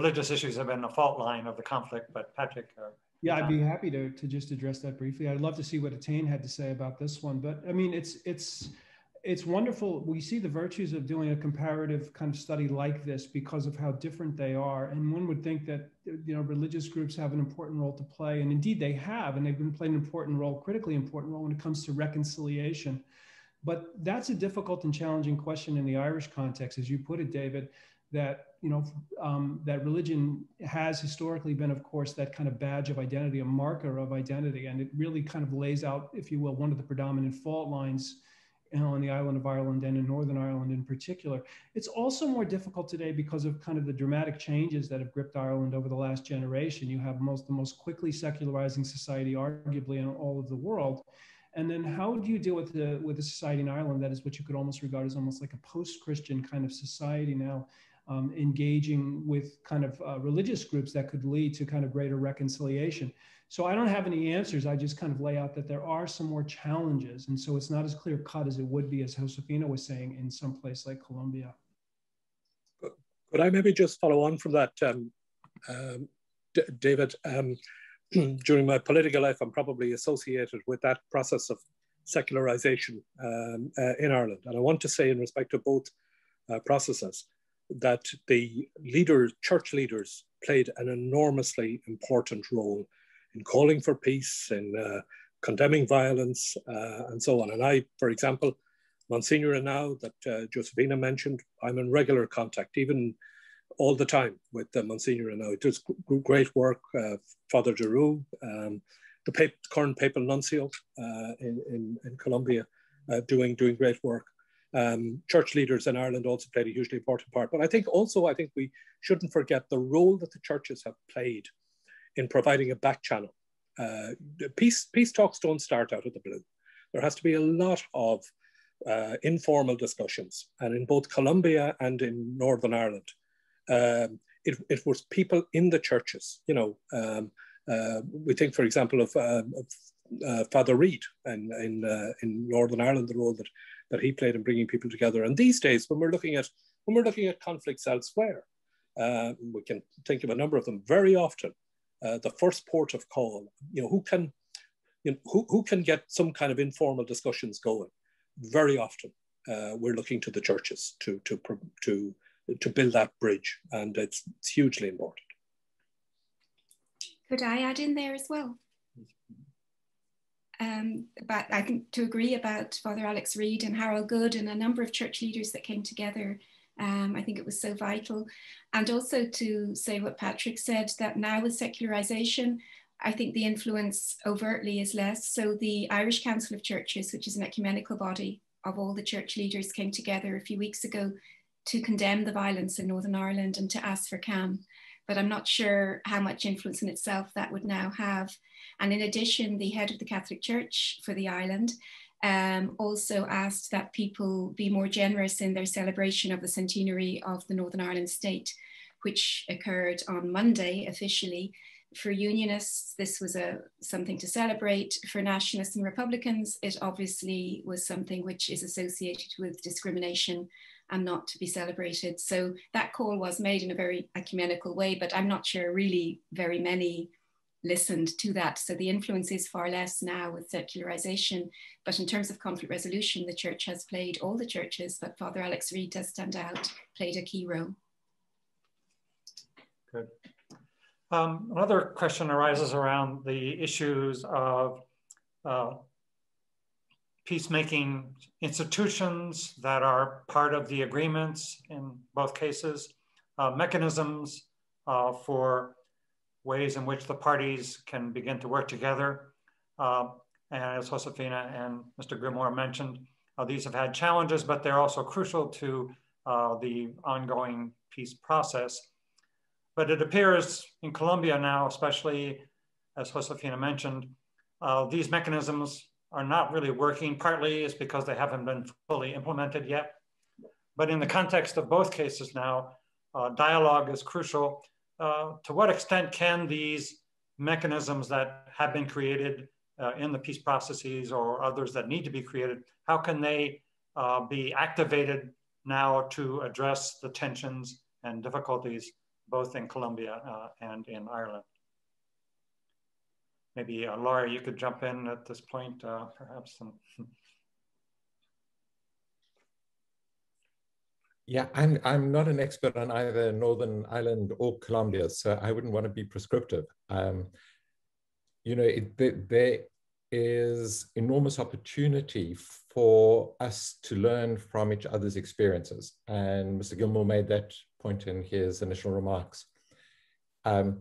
religious issues have been the fault line of the conflict, but Patrick. Uh, yeah, I'd be happy to, to just address that briefly. I'd love to see what Etain had to say about this one, but I mean, it's it's it's wonderful. We see the virtues of doing a comparative kind of study like this because of how different they are. And one would think that, you know, religious groups have an important role to play, and indeed they have, and they've been playing an important role, critically important role when it comes to reconciliation. But that's a difficult and challenging question in the Irish context, as you put it, David, that, you know, um, that religion has historically been, of course, that kind of badge of identity, a marker of identity. And it really kind of lays out, if you will, one of the predominant fault lines on the island of Ireland and in Northern Ireland in particular. It's also more difficult today because of kind of the dramatic changes that have gripped Ireland over the last generation. You have most, the most quickly secularizing society, arguably, in all of the world. And then how do you deal with the, with the society in Ireland that is what you could almost regard as almost like a post-Christian kind of society now, um, engaging with kind of uh, religious groups that could lead to kind of greater reconciliation? So I don't have any answers. I just kind of lay out that there are some more challenges. And so it's not as clear cut as it would be, as Josefina was saying, in some place like Colombia. Could I maybe just follow on from that, um, um, D David? Um, during my political life, I'm probably associated with that process of secularization um, uh, in Ireland. And I want to say in respect to both uh, processes that the leaders, church leaders played an enormously important role in calling for peace, in uh, condemning violence, uh, and so on. And I, for example, Monsignor Henao, that uh, Josefina mentioned, I'm in regular contact, even all the time, with uh, Monsignor Henao. He does great work, uh, Father Giroux, um, the pap current papal nuncio uh, in, in, in Colombia, uh, doing, doing great work. Um, church leaders in Ireland also played a hugely important part. But I think also, I think we shouldn't forget the role that the churches have played in providing a back channel. Uh, peace, peace talks don't start out of the blue. There has to be a lot of uh, informal discussions. And in both Colombia and in Northern Ireland, um, it, it was people in the churches. You know, um, uh, we think, for example, of, uh, of uh, Father Reid in, in, uh, in Northern Ireland, the role that, that he played in bringing people together. And these days, when we're looking at, when we're looking at conflicts elsewhere, uh, we can think of a number of them. Very often, Uh, the first port of call, you know, who can, you know, who, who can get some kind of informal discussions going? Very often, uh, we're looking to the churches to, to, to, to build that bridge, and it's, it's hugely important. Could I add in there as well? Um, but I think to agree about Father Alex Reid and Harold Good and a number of church leaders that came together. Um, I think it was so vital. And also to say what Patrick said, that now with secularization, I think the influence overtly is less. So the Irish Council of Churches, which is an ecumenical body of all the church leaders, came together a few weeks ago to condemn the violence in Northern Ireland and to ask for calm. But I'm not sure how much influence in itself that would now have. And in addition, the head of the Catholic Church for the island Um, also asked that people be more generous in their celebration of the centenary of the Northern Ireland state, which occurred on Monday officially, for Unionists, this was a something to celebrate. For Nationalists and Republicans, it obviously was something which is associated with discrimination and not to be celebrated. So that call was made in a very ecumenical way, but I'm not sure really very many listened to that. So the influence is far less now with secularization, but in terms of conflict resolution, the church has played, all the churches, but Father Alex Reid does stand out, played a key role. Good. Um, another question arises around the issues of uh, peacemaking institutions that are part of the agreements in both cases, uh, mechanisms uh, for ways in which the parties can begin to work together. Uh, and as Josefina and Mister Gilmore mentioned, uh, these have had challenges, but they're also crucial to uh, the ongoing peace process. But it appears in Colombia now, especially as Josefina mentioned, uh, these mechanisms are not really working. Partly is because they haven't been fully implemented yet. But in the context of both cases now, uh, dialogue is crucial. Uh, to what extent can these mechanisms that have been created uh, in the peace processes or others that need to be created, how can they uh, be activated now to address the tensions and difficulties both in Colombia uh, and in Ireland? Maybe uh, Laurie, you could jump in at this point, uh, perhaps. Yeah, I'm, I'm not an expert on either Northern Ireland or Colombia, so I wouldn't want to be prescriptive. Um, you know, it, th there is enormous opportunity for us to learn from each other's experiences. And Mister Gilmore made that point in his initial remarks, um,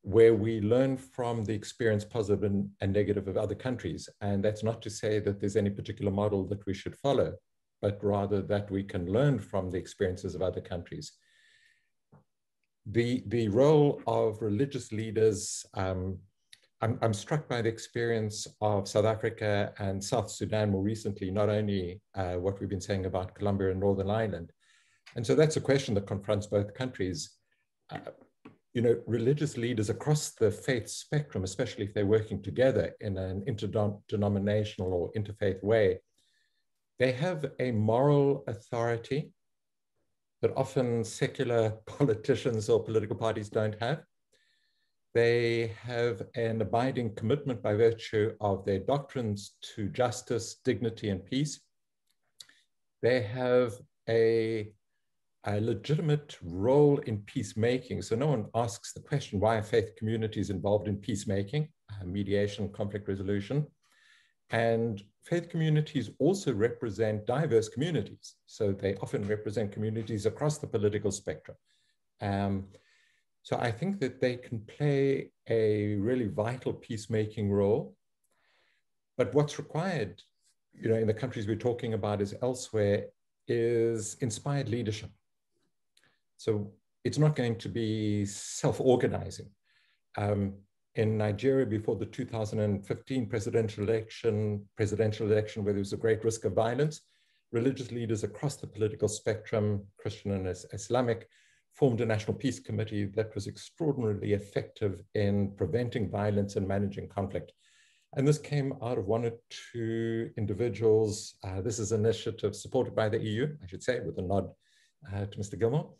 where we learn from the experience, positive and, and negative, of other countries. And that's not to say that there's any particular model that we should follow, but rather that we can learn from the experiences of other countries. The, the role of religious leaders, um, I'm, I'm struck by the experience of South Africa and South Sudan more recently, not only uh, what we've been saying about Colombia and Northern Ireland. And so that's a question that confronts both countries. Uh, you know, religious leaders across the faith spectrum, especially if they're working together in an interdenominational or interfaith way, they have a moral authority that often secular politicians or political parties don't have. They have an abiding commitment by virtue of their doctrines to justice, dignity, and peace. They have a, a legitimate role in peacemaking. So no one asks the question, why are faith communities involved in peacemaking, uh, mediation, conflict resolution? And faith communities also represent diverse communities. So they often represent communities across the political spectrum. Um, so I think that they can play a really vital peacemaking role. But what's required, you know, in the countries we're talking about as elsewhere, is inspired leadership. So it's not going to be self-organizing. Um, In Nigeria, before the two thousand fifteen presidential election, presidential election where there was a great risk of violence, religious leaders across the political spectrum, Christian and Islamic, formed a national peace committee that was extraordinarily effective in preventing violence and managing conflict. And this came out of one or two individuals. Uh, this is an initiative supported by the E U, I should say, with a nod uh, to Mister Gilmore.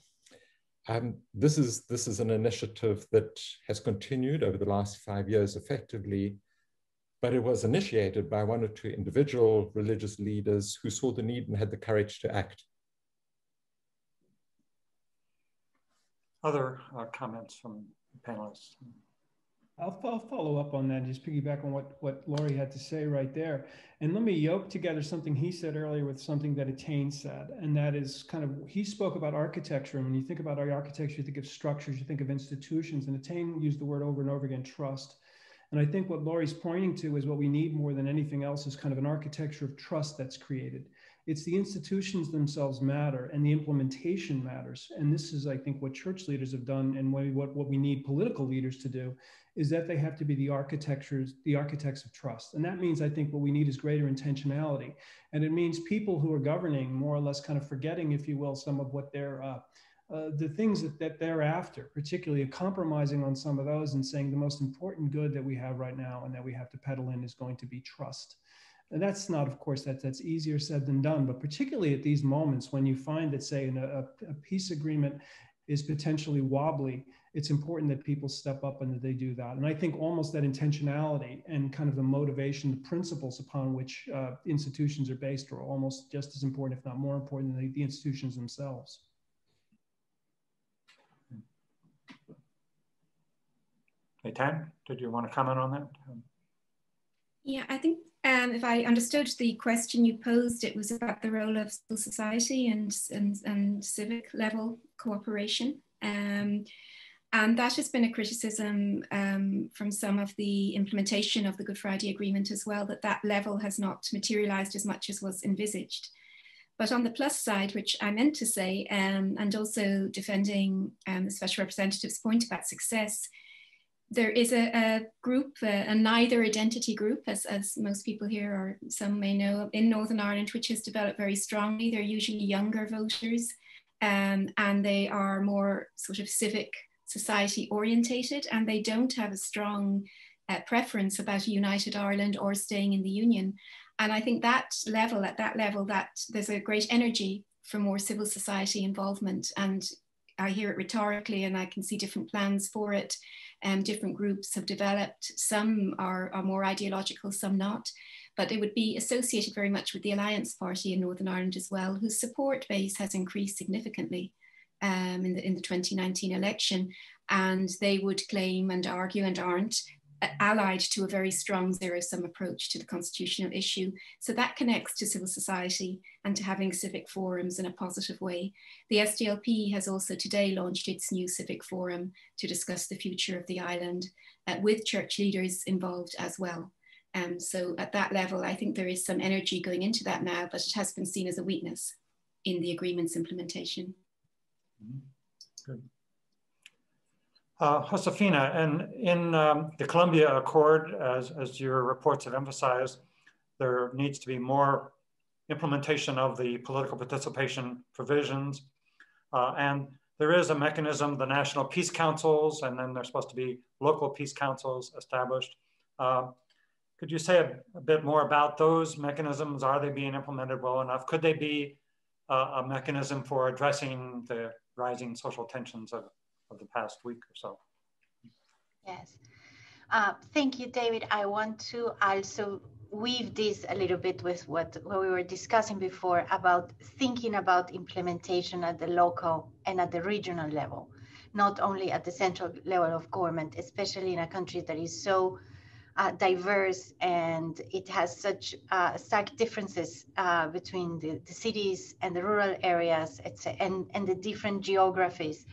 Um, this is, this is an initiative that has continued over the last five years effectively, but it was initiated by one or two individual religious leaders who saw the need and had the courage to act. Other uh, comments from the panelists? I'll, I'll follow up on that, just piggyback on what, what Laurie had to say right there. And let me yoke together something he said earlier with something that Etain said, and that is kind of, he spoke about architecture. And when you think about our architecture, you think of structures, you think of institutions, and Etain used the word over and over again, trust. And I think what Laurie's pointing to is what we need more than anything else is kind of an architecture of trust that's created. It's the institutions themselves matter, and the implementation matters. And this is, I think, what church leaders have done, and what, what we need political leaders to do, is that they have to be the architectures, the architects of trust. And that means, I think, what we need is greater intentionality. And it means people who are governing more or less kind of forgetting, if you will, some of what their uh, uh, the things that, that they're after, particularly compromising on some of those and saying the most important good that we have right now and that we have to peddle in is going to be trust. And that's not, of course, that, that's easier said than done, but particularly at these moments when you find that, say, in a, a peace agreement is potentially wobbly, it's important that people step up and that they do that. And I think almost that intentionality and kind of the motivation, the principles upon which uh, institutions are based are almost just as important, if not more important, than the, the institutions themselves. Etain, did you want to comment on that? Yeah, I think um, if I understood the question you posed, it was about the role of civil society and, and, and civic level cooperation. Um, and that has been a criticism um, from some of the implementation of the Good Friday Agreement as well, that that level has not materialized as much as was envisaged. But on the plus side, which I meant to say, um, and also defending um, the Special Representative's point about success, there is a, a group, a, a neither identity group, as, as most people here or some may know, in Northern Ireland, which has developed very strongly. They're usually younger voters, um, and they are more sort of civic society orientated, and they don't have a strong uh, preference about a united Ireland or staying in the union. And I think that level, at that level, that there's a great energy for more civil society involvement, and I hear it rhetorically, and I can see different plans for it. Um, different groups have developed. Some are, are more ideological, some not. But it would be associated very much with the Alliance Party in Northern Ireland as well, whose support base has increased significantly um, in, the, in the twenty nineteen election. And they would claim and argue and aren't uh, allied to a very strong zero-sum approach to the constitutional issue. So that connects to civil society and to having civic forums in a positive way. The S D L P has also today launched its new civic forum to discuss the future of the island uh, with church leaders involved as well. Um, so at that level, I think there is some energy going into that now, but it has been seen as a weakness in the agreement's implementation. Mm-hmm. Good. Uh, Josefina, and in um, the Colombia Accord, as, as your reports have emphasized, there needs to be more implementation of the political participation provisions. Uh, and there is a mechanism, the National Peace Councils, and then there's supposed to be local peace councils established. Uh, Could you say a, a bit more about those mechanisms? Are they being implemented well enough? Could they be uh, a mechanism for addressing the rising social tensions of, of the past week or so? Yes. Uh, thank you, David. I want to also weave this a little bit with what, what we were discussing before about thinking about implementation at the local and at the regional level, not only at the central level of government, especially in a country that is so Uh, diverse, and it has such uh, stark differences uh, between the, the cities and the rural areas it's, and, and the different geographies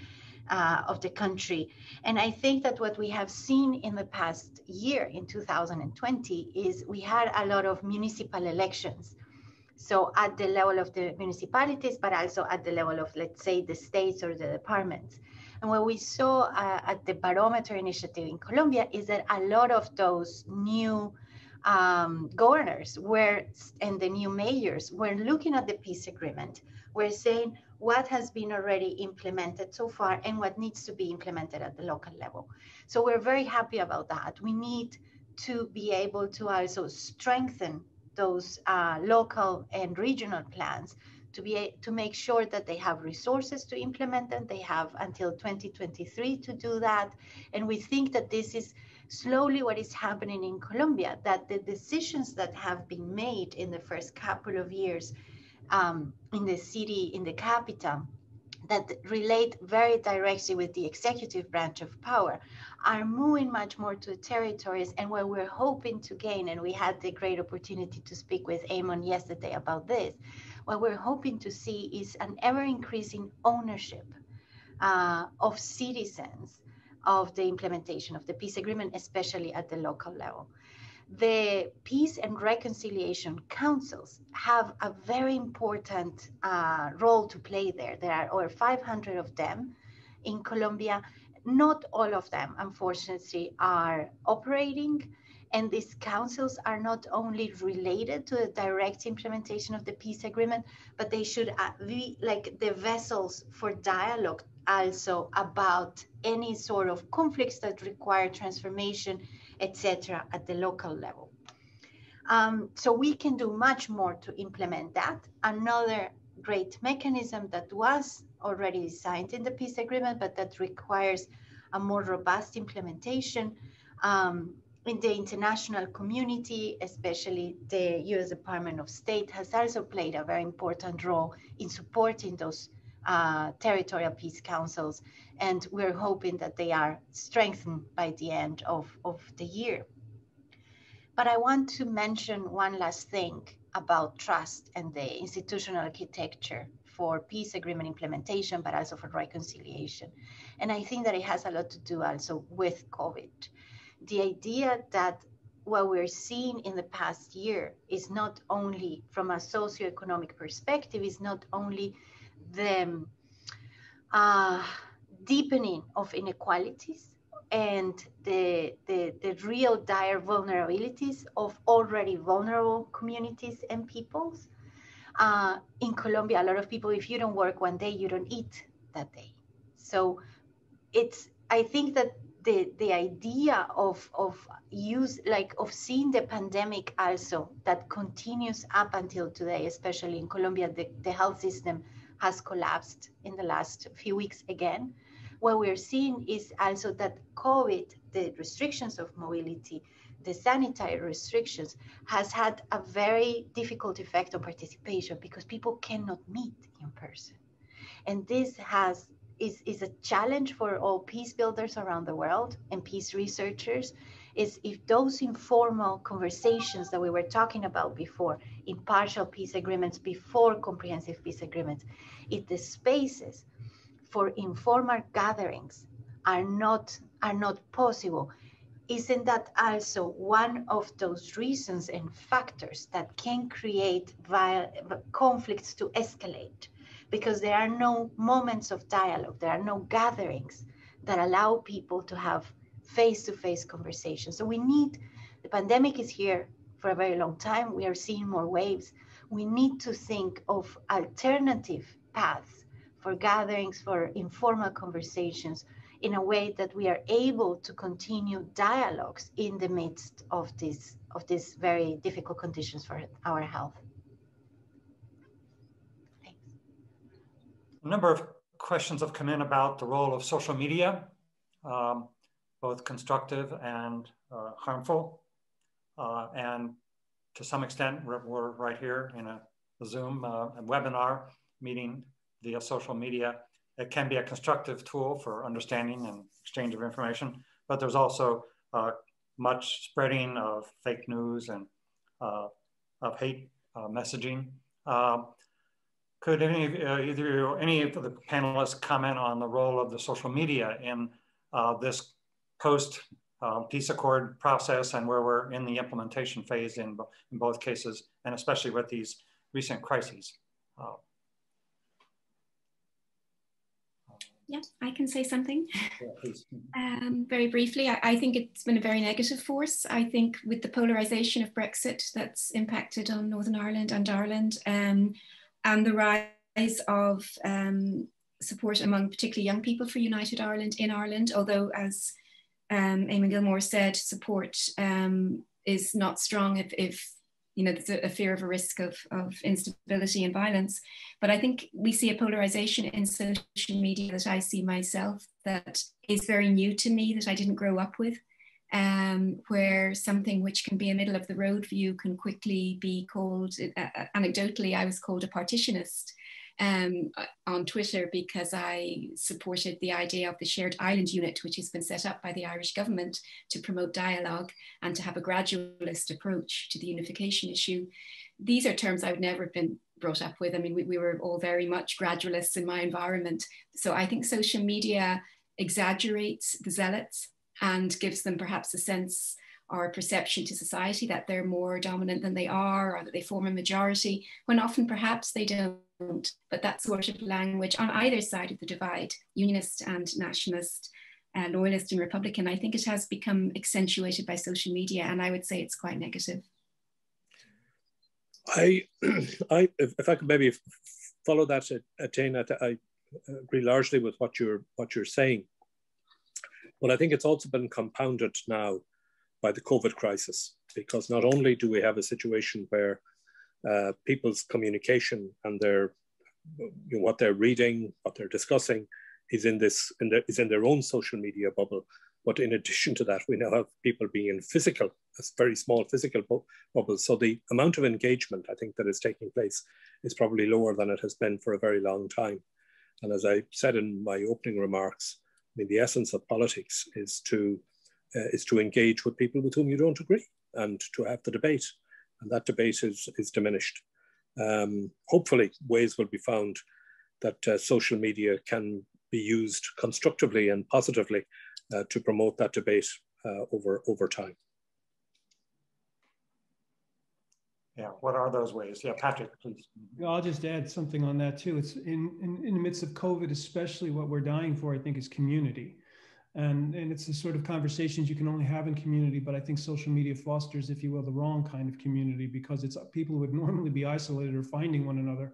uh, of the country. And I think that what we have seen in the past year, in two thousand twenty, is we had a lot of municipal elections. So at the level of the municipalities, but also at the level of, let's say, the states or the departments. And what we saw uh, at the Barometer Initiative in Colombia is that a lot of those new um, governors were, and the new mayors were looking at the peace agreement, were saying what has been already implemented so far and what needs to be implemented at the local level. So we're very happy about that. We need to be able to also strengthen those uh, local and regional plans to be to make sure that they have resources to implement them. They have until twenty twenty-three to do that. And we think that this is slowly what is happening in Colombia, that the decisions that have been made in the first couple of years um, in the city, in the capital, that relate very directly with the executive branch of power are moving much more to territories and where we're hoping to gain. And we had the great opportunity to speak with Eamon yesterday about this. What we're hoping to see is an ever-increasing ownership uh, of citizens of the implementation of the peace agreement, especially at the local level. The Peace and Reconciliation Councils have a very important uh, role to play there. There are over five hundred of them in Colombia. Not all of them, unfortunately, are operating. And these councils are not only related to the direct implementation of the peace agreement, but they should be like the vessels for dialogue also about any sort of conflicts that require transformation, et cetera, at the local level. Um, so we can do much more to implement that. Another great mechanism that was already signed in the peace agreement, but that requires a more robust implementation um, in the international community, especially the U S Department of State has also played a very important role in supporting those uh, territorial peace councils. And we're hoping that they are strengthened by the end of, of the year. But I want to mention one last thing about trust and the institutional architecture for peace agreement implementation, but also for reconciliation. And I think that it has a lot to do also with COVID. The idea that what we're seeing in the past year is not only from a socioeconomic perspective, is not only the uh, deepening of inequalities and the, the, the real dire vulnerabilities of already vulnerable communities and peoples. Uh, in Colombia, a lot of people, if you don't work one day, you don't eat that day. So it's, I think that the, the idea of, of use, like of seeing the pandemic also that continues up until today, especially in Colombia, the, the health system has collapsed in the last few weeks again. What we're seeing is also that COVID, the restrictions of mobility, the sanitary restrictions has had a very difficult effect on participation because people cannot meet in person. And this has Is, is a challenge for all peace builders around the world and peace researchers, is if those informal conversations that we were talking about before, in partial peace agreements before comprehensive peace agreements, if the spaces for informal gatherings are not, are not possible, isn't that also one of those reasons and factors that can create viol- conflicts to escalate? Because there are no moments of dialogue, there are no gatherings that allow people to have face-to-face conversations. So we need, the pandemic is here for a very long time, we are seeing more waves. We need to think of alternative paths for gatherings, for informal conversations, in a way that we are able to continue dialogues in the midst of this, of these very difficult conditions for our health. A number of questions have come in about the role of social media, um, both constructive and uh, harmful. Uh, and to some extent, we're, we're right here in a Zoom uh, webinar meeting via social media. It can be a constructive tool for understanding and exchange of information, but there's also uh, much spreading of fake news and uh, of hate uh, messaging. Uh, Could any, uh, either or any of the panelists comment on the role of the social media in uh, this post uh, peace accord process and where we're in the implementation phase in, in both cases, and especially with these recent crises? Uh, yeah, I can say something. Yeah, please. Um, very briefly, I, I think it's been a very negative force. I think with the polarization of Brexit that's impacted on Northern Ireland and Ireland, um, and the rise of um, support among particularly young people for United Ireland in Ireland, although as um, Eamon Gilmore said, support um, is not strong if, if you know, there's a, a fear of a risk of, of instability and violence. But I think we see a polarization in social media that I see myself that is very new to me, that I didn't grow up with, Um, where something which can be a middle of the road view can quickly be called, uh, anecdotally, I was called a partitionist um, on Twitter because I supported the idea of the Shared Island Unit, which has been set up by the Irish government to promote dialogue and to have a gradualist approach to the unification issue. These are terms I would never have been brought up with. I mean, we, we were all very much gradualists in my environment. So I think social media exaggerates the zealots and gives them perhaps a sense or a perception to society that they're more dominant than they are, or that they form a majority, when often perhaps they don't. But that sort of language on either side of the divide, unionist and nationalist, uh, loyalist and Republican, I think it has become accentuated by social media, and I would say it's quite negative. I, I, if, if I could maybe follow that, Etain, I agree largely with what you're what you're saying, but I think it's also been compounded now by the COVID crisis, because not only do we have a situation where uh, people's communication and their you know, what they're reading, what they're discussing, is in this in their, is in their own social media bubble, but in addition to that, we now have people being in physical, a very small physical bu bubbles. So the amount of engagement, I think, that is taking place is probably lower than it has been for a very long time. And as I said in my opening remarks, I mean, the essence of politics is to uh, is to engage with people with whom you don't agree and to have the debate. And that debate is, is diminished. Um, hopefully, ways will be found that uh, social media can be used constructively and positively uh, to promote that debate uh, over, over time. Yeah, what are those ways? Yeah, Patrick, please. I'll just add something on that too. It's in, in, in the midst of COVID, especially what we're dying for, I think, is community. And, and it's the sort of conversations you can only have in community, but I think social media fosters, if you will, the wrong kind of community, because it's people who would normally be isolated or finding one another.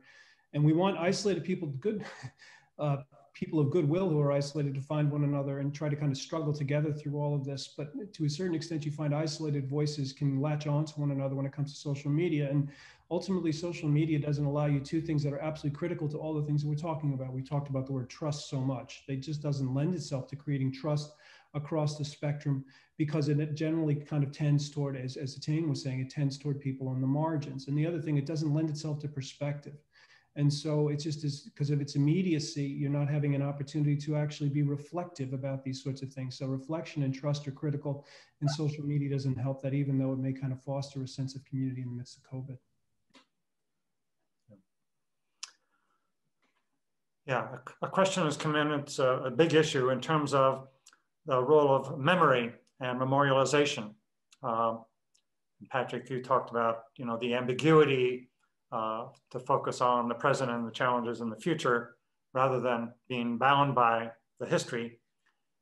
And we want isolated people, good uh, people of goodwill who are isolated, to find one another and try to kind of struggle together through all of this. But to a certain extent, you find isolated voices can latch on to one another when it comes to social media. And ultimately, social media doesn't allow you two things that are absolutely critical to all the things that we're talking about. We talked about the word trust so much. It just doesn't lend itself to creating trust across the spectrum, because it generally kind of tends toward, as, as Etain was saying, it tends toward people on the margins. And the other thing, it doesn't lend itself to perspective. And so it's just as, because of its immediacy, you're not having an opportunity to actually be reflective about these sorts of things. So reflection and trust are critical, and social media doesn't help that, even though it may kind of foster a sense of community in the midst of COVID. Yeah, a, a question has come in. It's a, a big issue in terms of the role of memory and memorialization. Uh, Patrick, you talked about, you know, the ambiguity Uh, to focus on the present and the challenges in the future, rather than being bound by the history.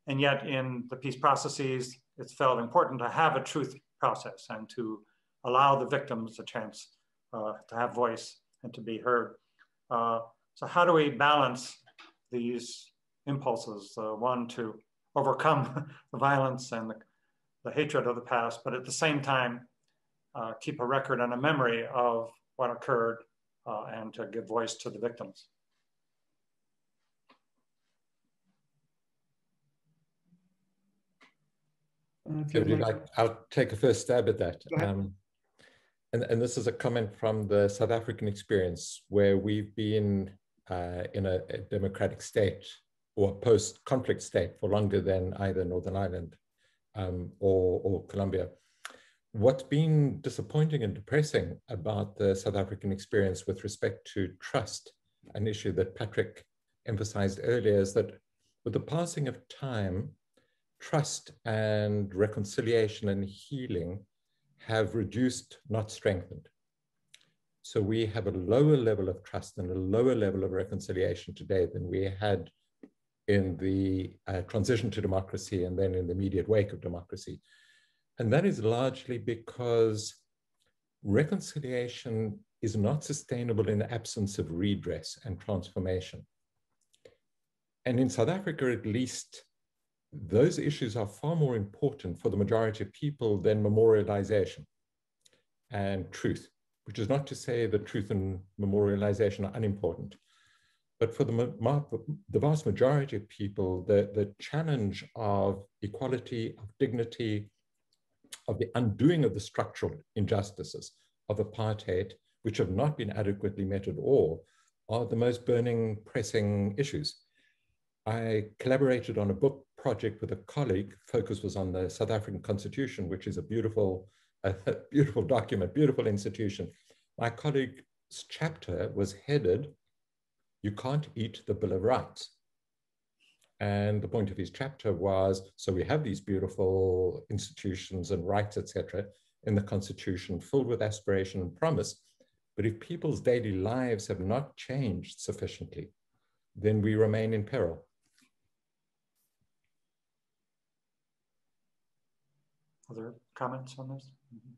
And yet in the peace processes, it's felt important to have a truth process and to allow the victims a chance uh, to have voice and to be heard. Uh, so how do we balance these impulses? Uh, one, to overcome the violence and the, the hatred of the past, but at the same time, uh, keep a record and a memory of what occurred, uh, and to give voice to the victims. Like, I'll take a first stab at that. Um, and, and this is a comment from the South African experience, where we've been uh, in a, a democratic state or post-conflict state for longer than either Northern Ireland um, or, or Colombia. What's been disappointing and depressing about the South African experience with respect to trust, an issue that Patrick emphasized earlier, is that with the passing of time, trust and reconciliation and healing have reduced, not strengthened. So we have a lower level of trust and a lower level of reconciliation today than we had in the uh, transition to democracy and then in the immediate wake of democracy. And that is largely because reconciliation is not sustainable in the absence of redress and transformation. And in South Africa, at least, those issues are far more important for the majority of people than memorialization and truth, which is not to say that truth and memorialization are unimportant. But for the, the vast majority of people, the, the challenge of equality, of dignity, of the undoing of the structural injustices of apartheid, which have not been adequately met at all, are the most burning, pressing issues. I collaborated on a book project with a colleague. Focus was on the South African Constitution, which is a beautiful, a beautiful document, beautiful institution. My colleague's chapter was headed, "You Can't Eat the Bill of Rights." And the point of his chapter was, so we have these beautiful institutions and rights, et cetera, in the Constitution, filled with aspiration and promise. But if people's daily lives have not changed sufficiently, then we remain in peril. Other comments on this? Mm-hmm.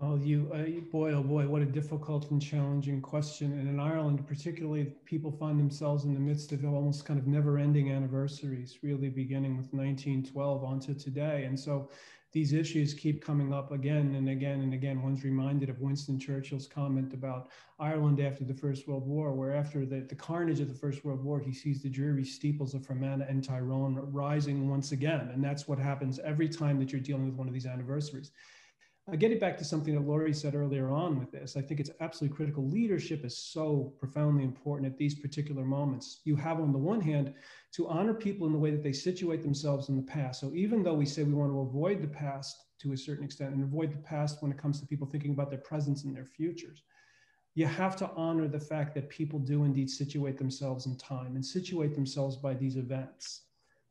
Oh, you, uh, boy, oh boy, what a difficult and challenging question. And in Ireland, particularly, people find themselves in the midst of almost kind of never-ending anniversaries, really beginning with nineteen twelve on to today. And so these issues keep coming up again and again and again. One's reminded of Winston Churchill's comment about Ireland after the First World War, where after the, the carnage of the First World War, he sees the dreary steeples of Fermanagh and Tyrone rising once again. And that's what happens every time that you're dealing with one of these anniversaries. Uh, getting back to something that Laurie said earlier on with this, I think it's absolutely critical. Leadership is so profoundly important at these particular moments. You have, on the one hand, to honor people in the way that they situate themselves in the past. So even though we say we want to avoid the past to a certain extent and avoid the past when it comes to people thinking about their presence and their futures, you have to honor the fact that people do indeed situate themselves in time and situate themselves by these events.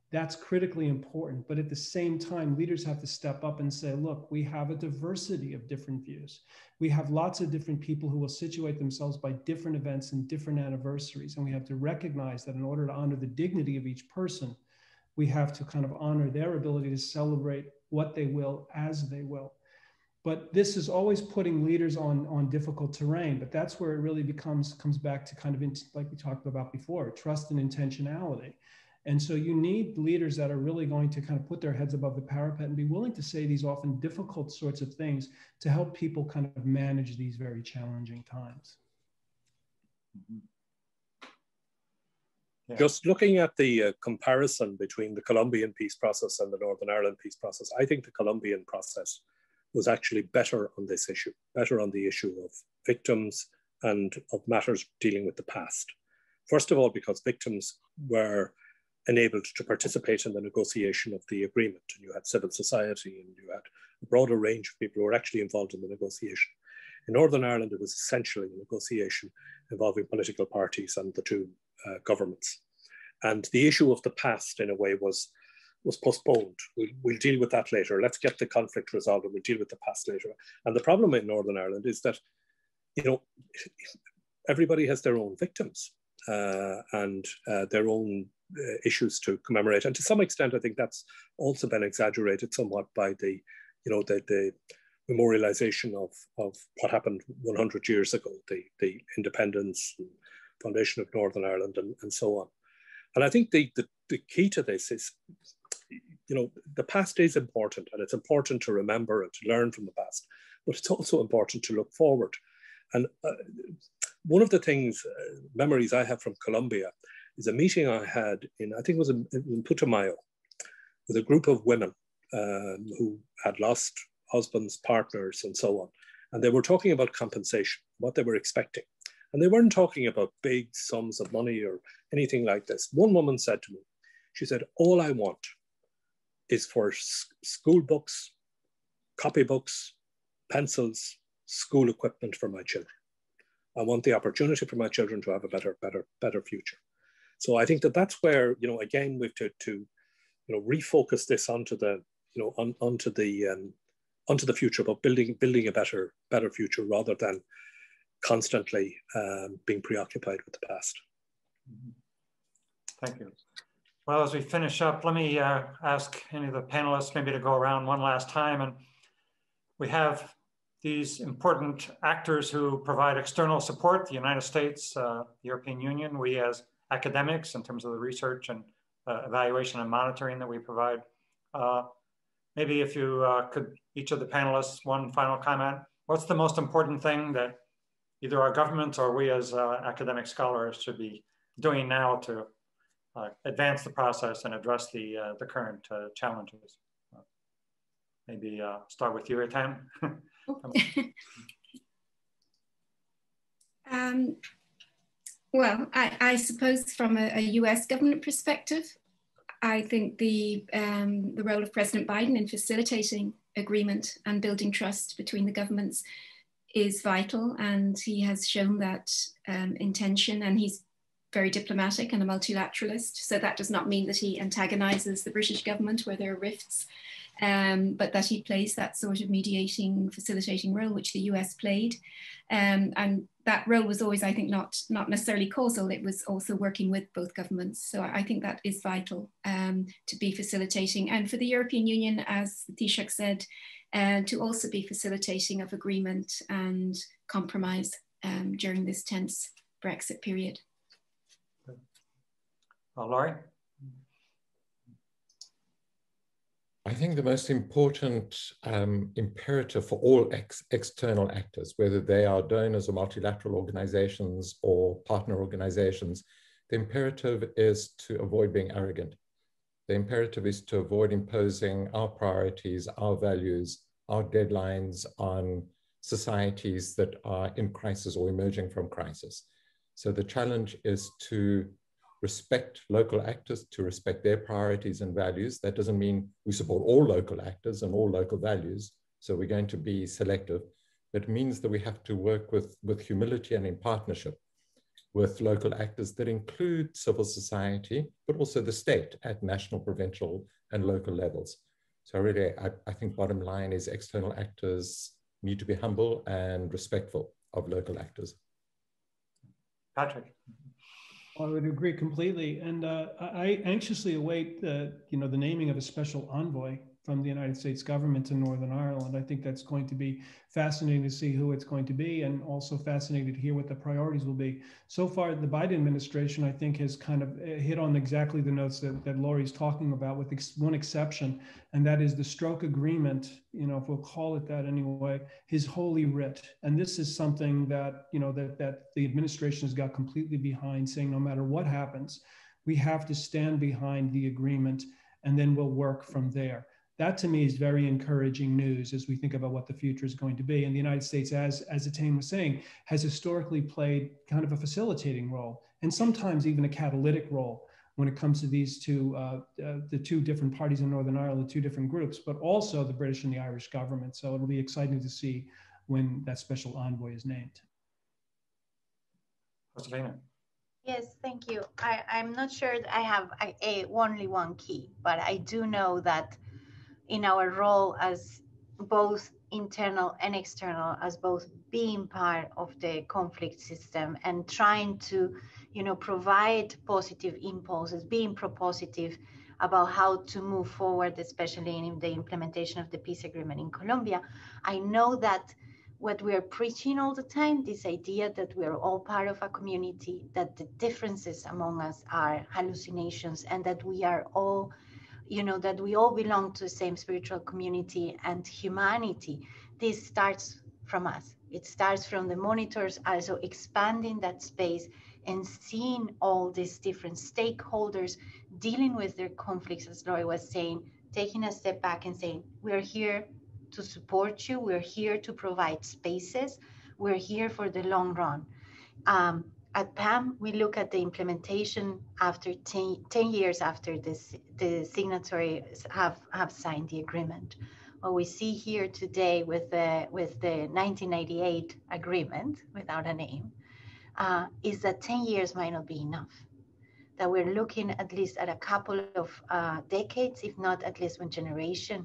That's critically important, but at the same time, leaders have to step up and say, look, we have a diversity of different views. We have lots of different people who will situate themselves by different events and different anniversaries. And we have to recognize that in order to honor the dignity of each person, we have to kind of honor their ability to celebrate what they will as they will. But this is always putting leaders on, on difficult terrain, but that's where it really becomes, comes back to kind of, like we talked about before, trust and intentionality. And so you need leaders that are really going to kind of put their heads above the parapet and be willing to say these often difficult sorts of things to help people kind of manage these very challenging times. Mm-hmm. Yeah. Just looking at the uh, comparison between the Colombian peace process and the Northern Ireland peace process, I think the Colombian process was actually better on this issue, better on the issue of victims and of matters dealing with the past. First of all, because victims were enabled to participate in the negotiation of the agreement. And you had civil society and you had a broader range of people who were actually involved in the negotiation. In Northern Ireland, it was essentially a negotiation involving political parties and the two uh, governments. And the issue of the past, in a way, was, was postponed. We'll, we'll deal with that later. Let's get the conflict resolved and we'll deal with the past later. And the problem in Northern Ireland is that, you know, everybody has their own victims uh, and uh, their own Uh, issues to commemorate, and to some extent, I think that's also been exaggerated somewhat by the, you know, the, the memorialization of of what happened one hundred years ago, the the independence and foundation of Northern Ireland, and, and so on. And I think the, the the key to this is, you know, the past is important, and it's important to remember and to learn from the past, but it's also important to look forward. And uh, one of the things, uh, memories I have from Colombia, is a meeting I had in, I think it was in, in Putumayo, with a group of women um, who had lost husbands, partners, and so on. And they were talking about compensation, what they were expecting. And they weren't talking about big sums of money or anything like this. One woman said to me, she said, all I want is for school books, copybooks, pencils, school equipment for my children. I want the opportunity for my children to have a better, better, better future. So I think that that's where, you know, again, we've to, to you know, refocus this onto the, you know, on, onto the, um, onto the future, but building, building a better, better future rather than constantly um, being preoccupied with the past. Thank you. Well, as we finish up, let me uh, ask any of the panelists maybe to go around one last time. And we have these important actors who provide external support, the United States, uh, the European Union, we as academics in terms of the research and uh, evaluation and monitoring that we provide. Uh, maybe if you uh, could, each of the panelists, one final comment. What's the most important thing that either our governments or we as uh, academic scholars should be doing now to uh, advance the process and address the, uh, the current uh, challenges? Uh, maybe uh, start with you, Etain. um. Well, I, I suppose from a, a U S government perspective, I think the, um, the role of President Biden in facilitating agreement and building trust between the governments is vital. And he has shown that um, intention, and he's very diplomatic and a multilateralist. So that does not mean that he antagonizes the British government where there are rifts, um, but that he plays that sort of mediating, facilitating role, which the U S played. Um, and that role was always, I think, not, not necessarily causal. It was also working with both governments. So I think that is vital um, to be facilitating. And for the European Union, as Taoiseach said, uh, to also be facilitating of agreement and compromise um, during this tense Brexit period. Well, Laurie? I think the most important um, imperative for all ex external actors, whether they are donors or multilateral organizations or partner organizations, the imperative is to avoid being arrogant. The imperative is to avoid imposing our priorities, our values, our deadlines on societies that are in crisis or emerging from crisis. So the challenge is to respect local actors, to respect their priorities and values. That doesn't mean we support all local actors and all local values, so we're going to be selective. It means that we have to work with, with humility and in partnership with local actors that include civil society, but also the state at national, provincial, and local levels. So really, I, I think bottom line is external actors need to be humble and respectful of local actors. Patrick. I would agree completely, and uh, I anxiously await, uh, you know, the naming of a special envoy from the United States government to Northern Ireland. I think that's going to be fascinating to see who it's going to be, and also fascinating to hear what the priorities will be. So far, the Biden administration, I think, has kind of hit on exactly the notes that, that Laurie's talking about, with ex one exception, and that is the stroke agreement, you know, if we'll call it that anyway, his holy writ. And this is something that, you know, that, that the administration has got completely behind, saying no matter what happens, we have to stand behind the agreement, and then we'll work from there. That to me is very encouraging news as we think about what the future is going to be. And the United States, as, as Etain was saying, has historically played kind of a facilitating role, and sometimes even a catalytic role when it comes to these two, uh, uh, the two different parties in Northern Ireland, the two different groups, but also the British and the Irish government. So it'll be exciting to see when that special envoy is named. Josefina. Yes, thank you. I, I'm not sure that I have a, a, only one key, but I do know that in our role as both internal and external, as both being part of the conflict system and trying to, you know, provide positive impulses, being propositive about how to move forward, especially in the implementation of the peace agreement in Colombia. I know that what we are preaching all the time, this idea that we are all part of a community, that the differences among us are hallucinations, and that we are all, you know, that we all belong to the same spiritual community and humanity. This starts from us. It starts from the monitors, also expanding that space and seeing all these different stakeholders dealing with their conflicts, as Laurie was saying, taking a step back and saying, we're here to support you. We're here to provide spaces. We're here for the long run. Um, At P A M, we look at the implementation after ten, ten years after this, the signatories have, have signed the agreement. What we see here today with the, with the nineteen ninety-eight agreement, without a name, uh, is that ten years might not be enough. That we're looking at least at a couple of uh, decades, if not at least one generation,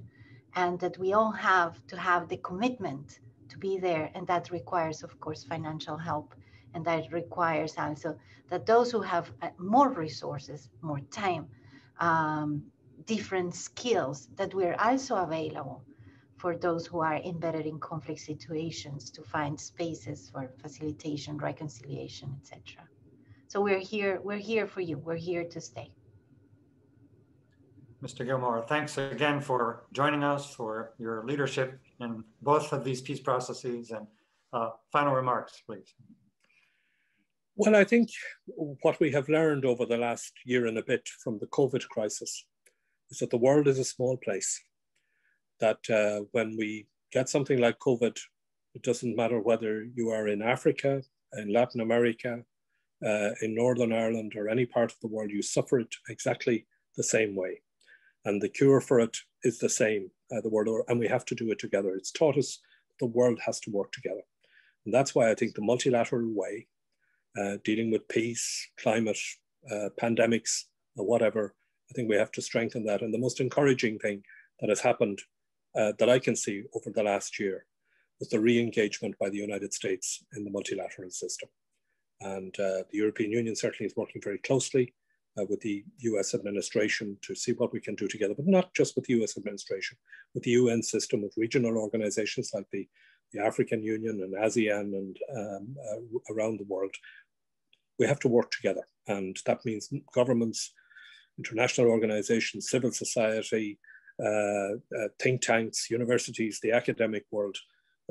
and that we all have to have the commitment to be there. And that requires, of course, financial help. And that requires also that those who have more resources, more time, um, different skills, that we're also available for those who are embedded in conflict situations to find spaces for facilitation, reconciliation, et cetera. So we're here, we're here for you, we're here to stay. Mister Gilmore, thanks again for joining us, for your leadership in both of these peace processes, and uh, final remarks, please. Well, I think what we have learned over the last year and a bit from the COVID crisis is that the world is a small place, that uh, when we get something like COVID, it doesn't matter whether you are in Africa, in Latin America, uh, in Northern Ireland, or any part of the world, you suffer it exactly the same way. And the cure for it is the same, uh, the world, and we have to do it together. It's taught us the world has to work together. And that's why I think the multilateral way, Uh, dealing with peace, climate, uh, pandemics, or whatever, I think we have to strengthen that. And the most encouraging thing that has happened uh, that I can see over the last year was the re-engagement by the United States in the multilateral system. And uh, the European Union certainly is working very closely uh, with the U S administration to see what we can do together, but not just with the U S administration, with the U N system, with regional organizations like the, the African Union and ASEAN and um, uh, around the world. We have to work together. And that means governments, international organizations, civil society, uh, uh, think tanks, universities, the academic world.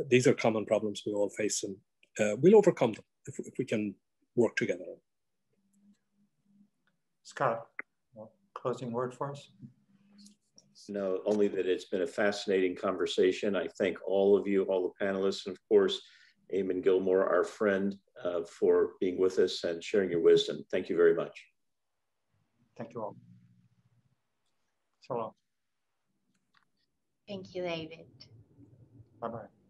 These are common problems we all face, and uh, we'll overcome them if, if we can work together. Scott, closing word for us? No, only that it's been a fascinating conversation. I thank all of you, all the panelists, and of course, Eamon Gilmore, our friend, uh, for being with us and sharing your wisdom. Thank you very much. Thank you all. So long. Thank you, David. Bye-bye.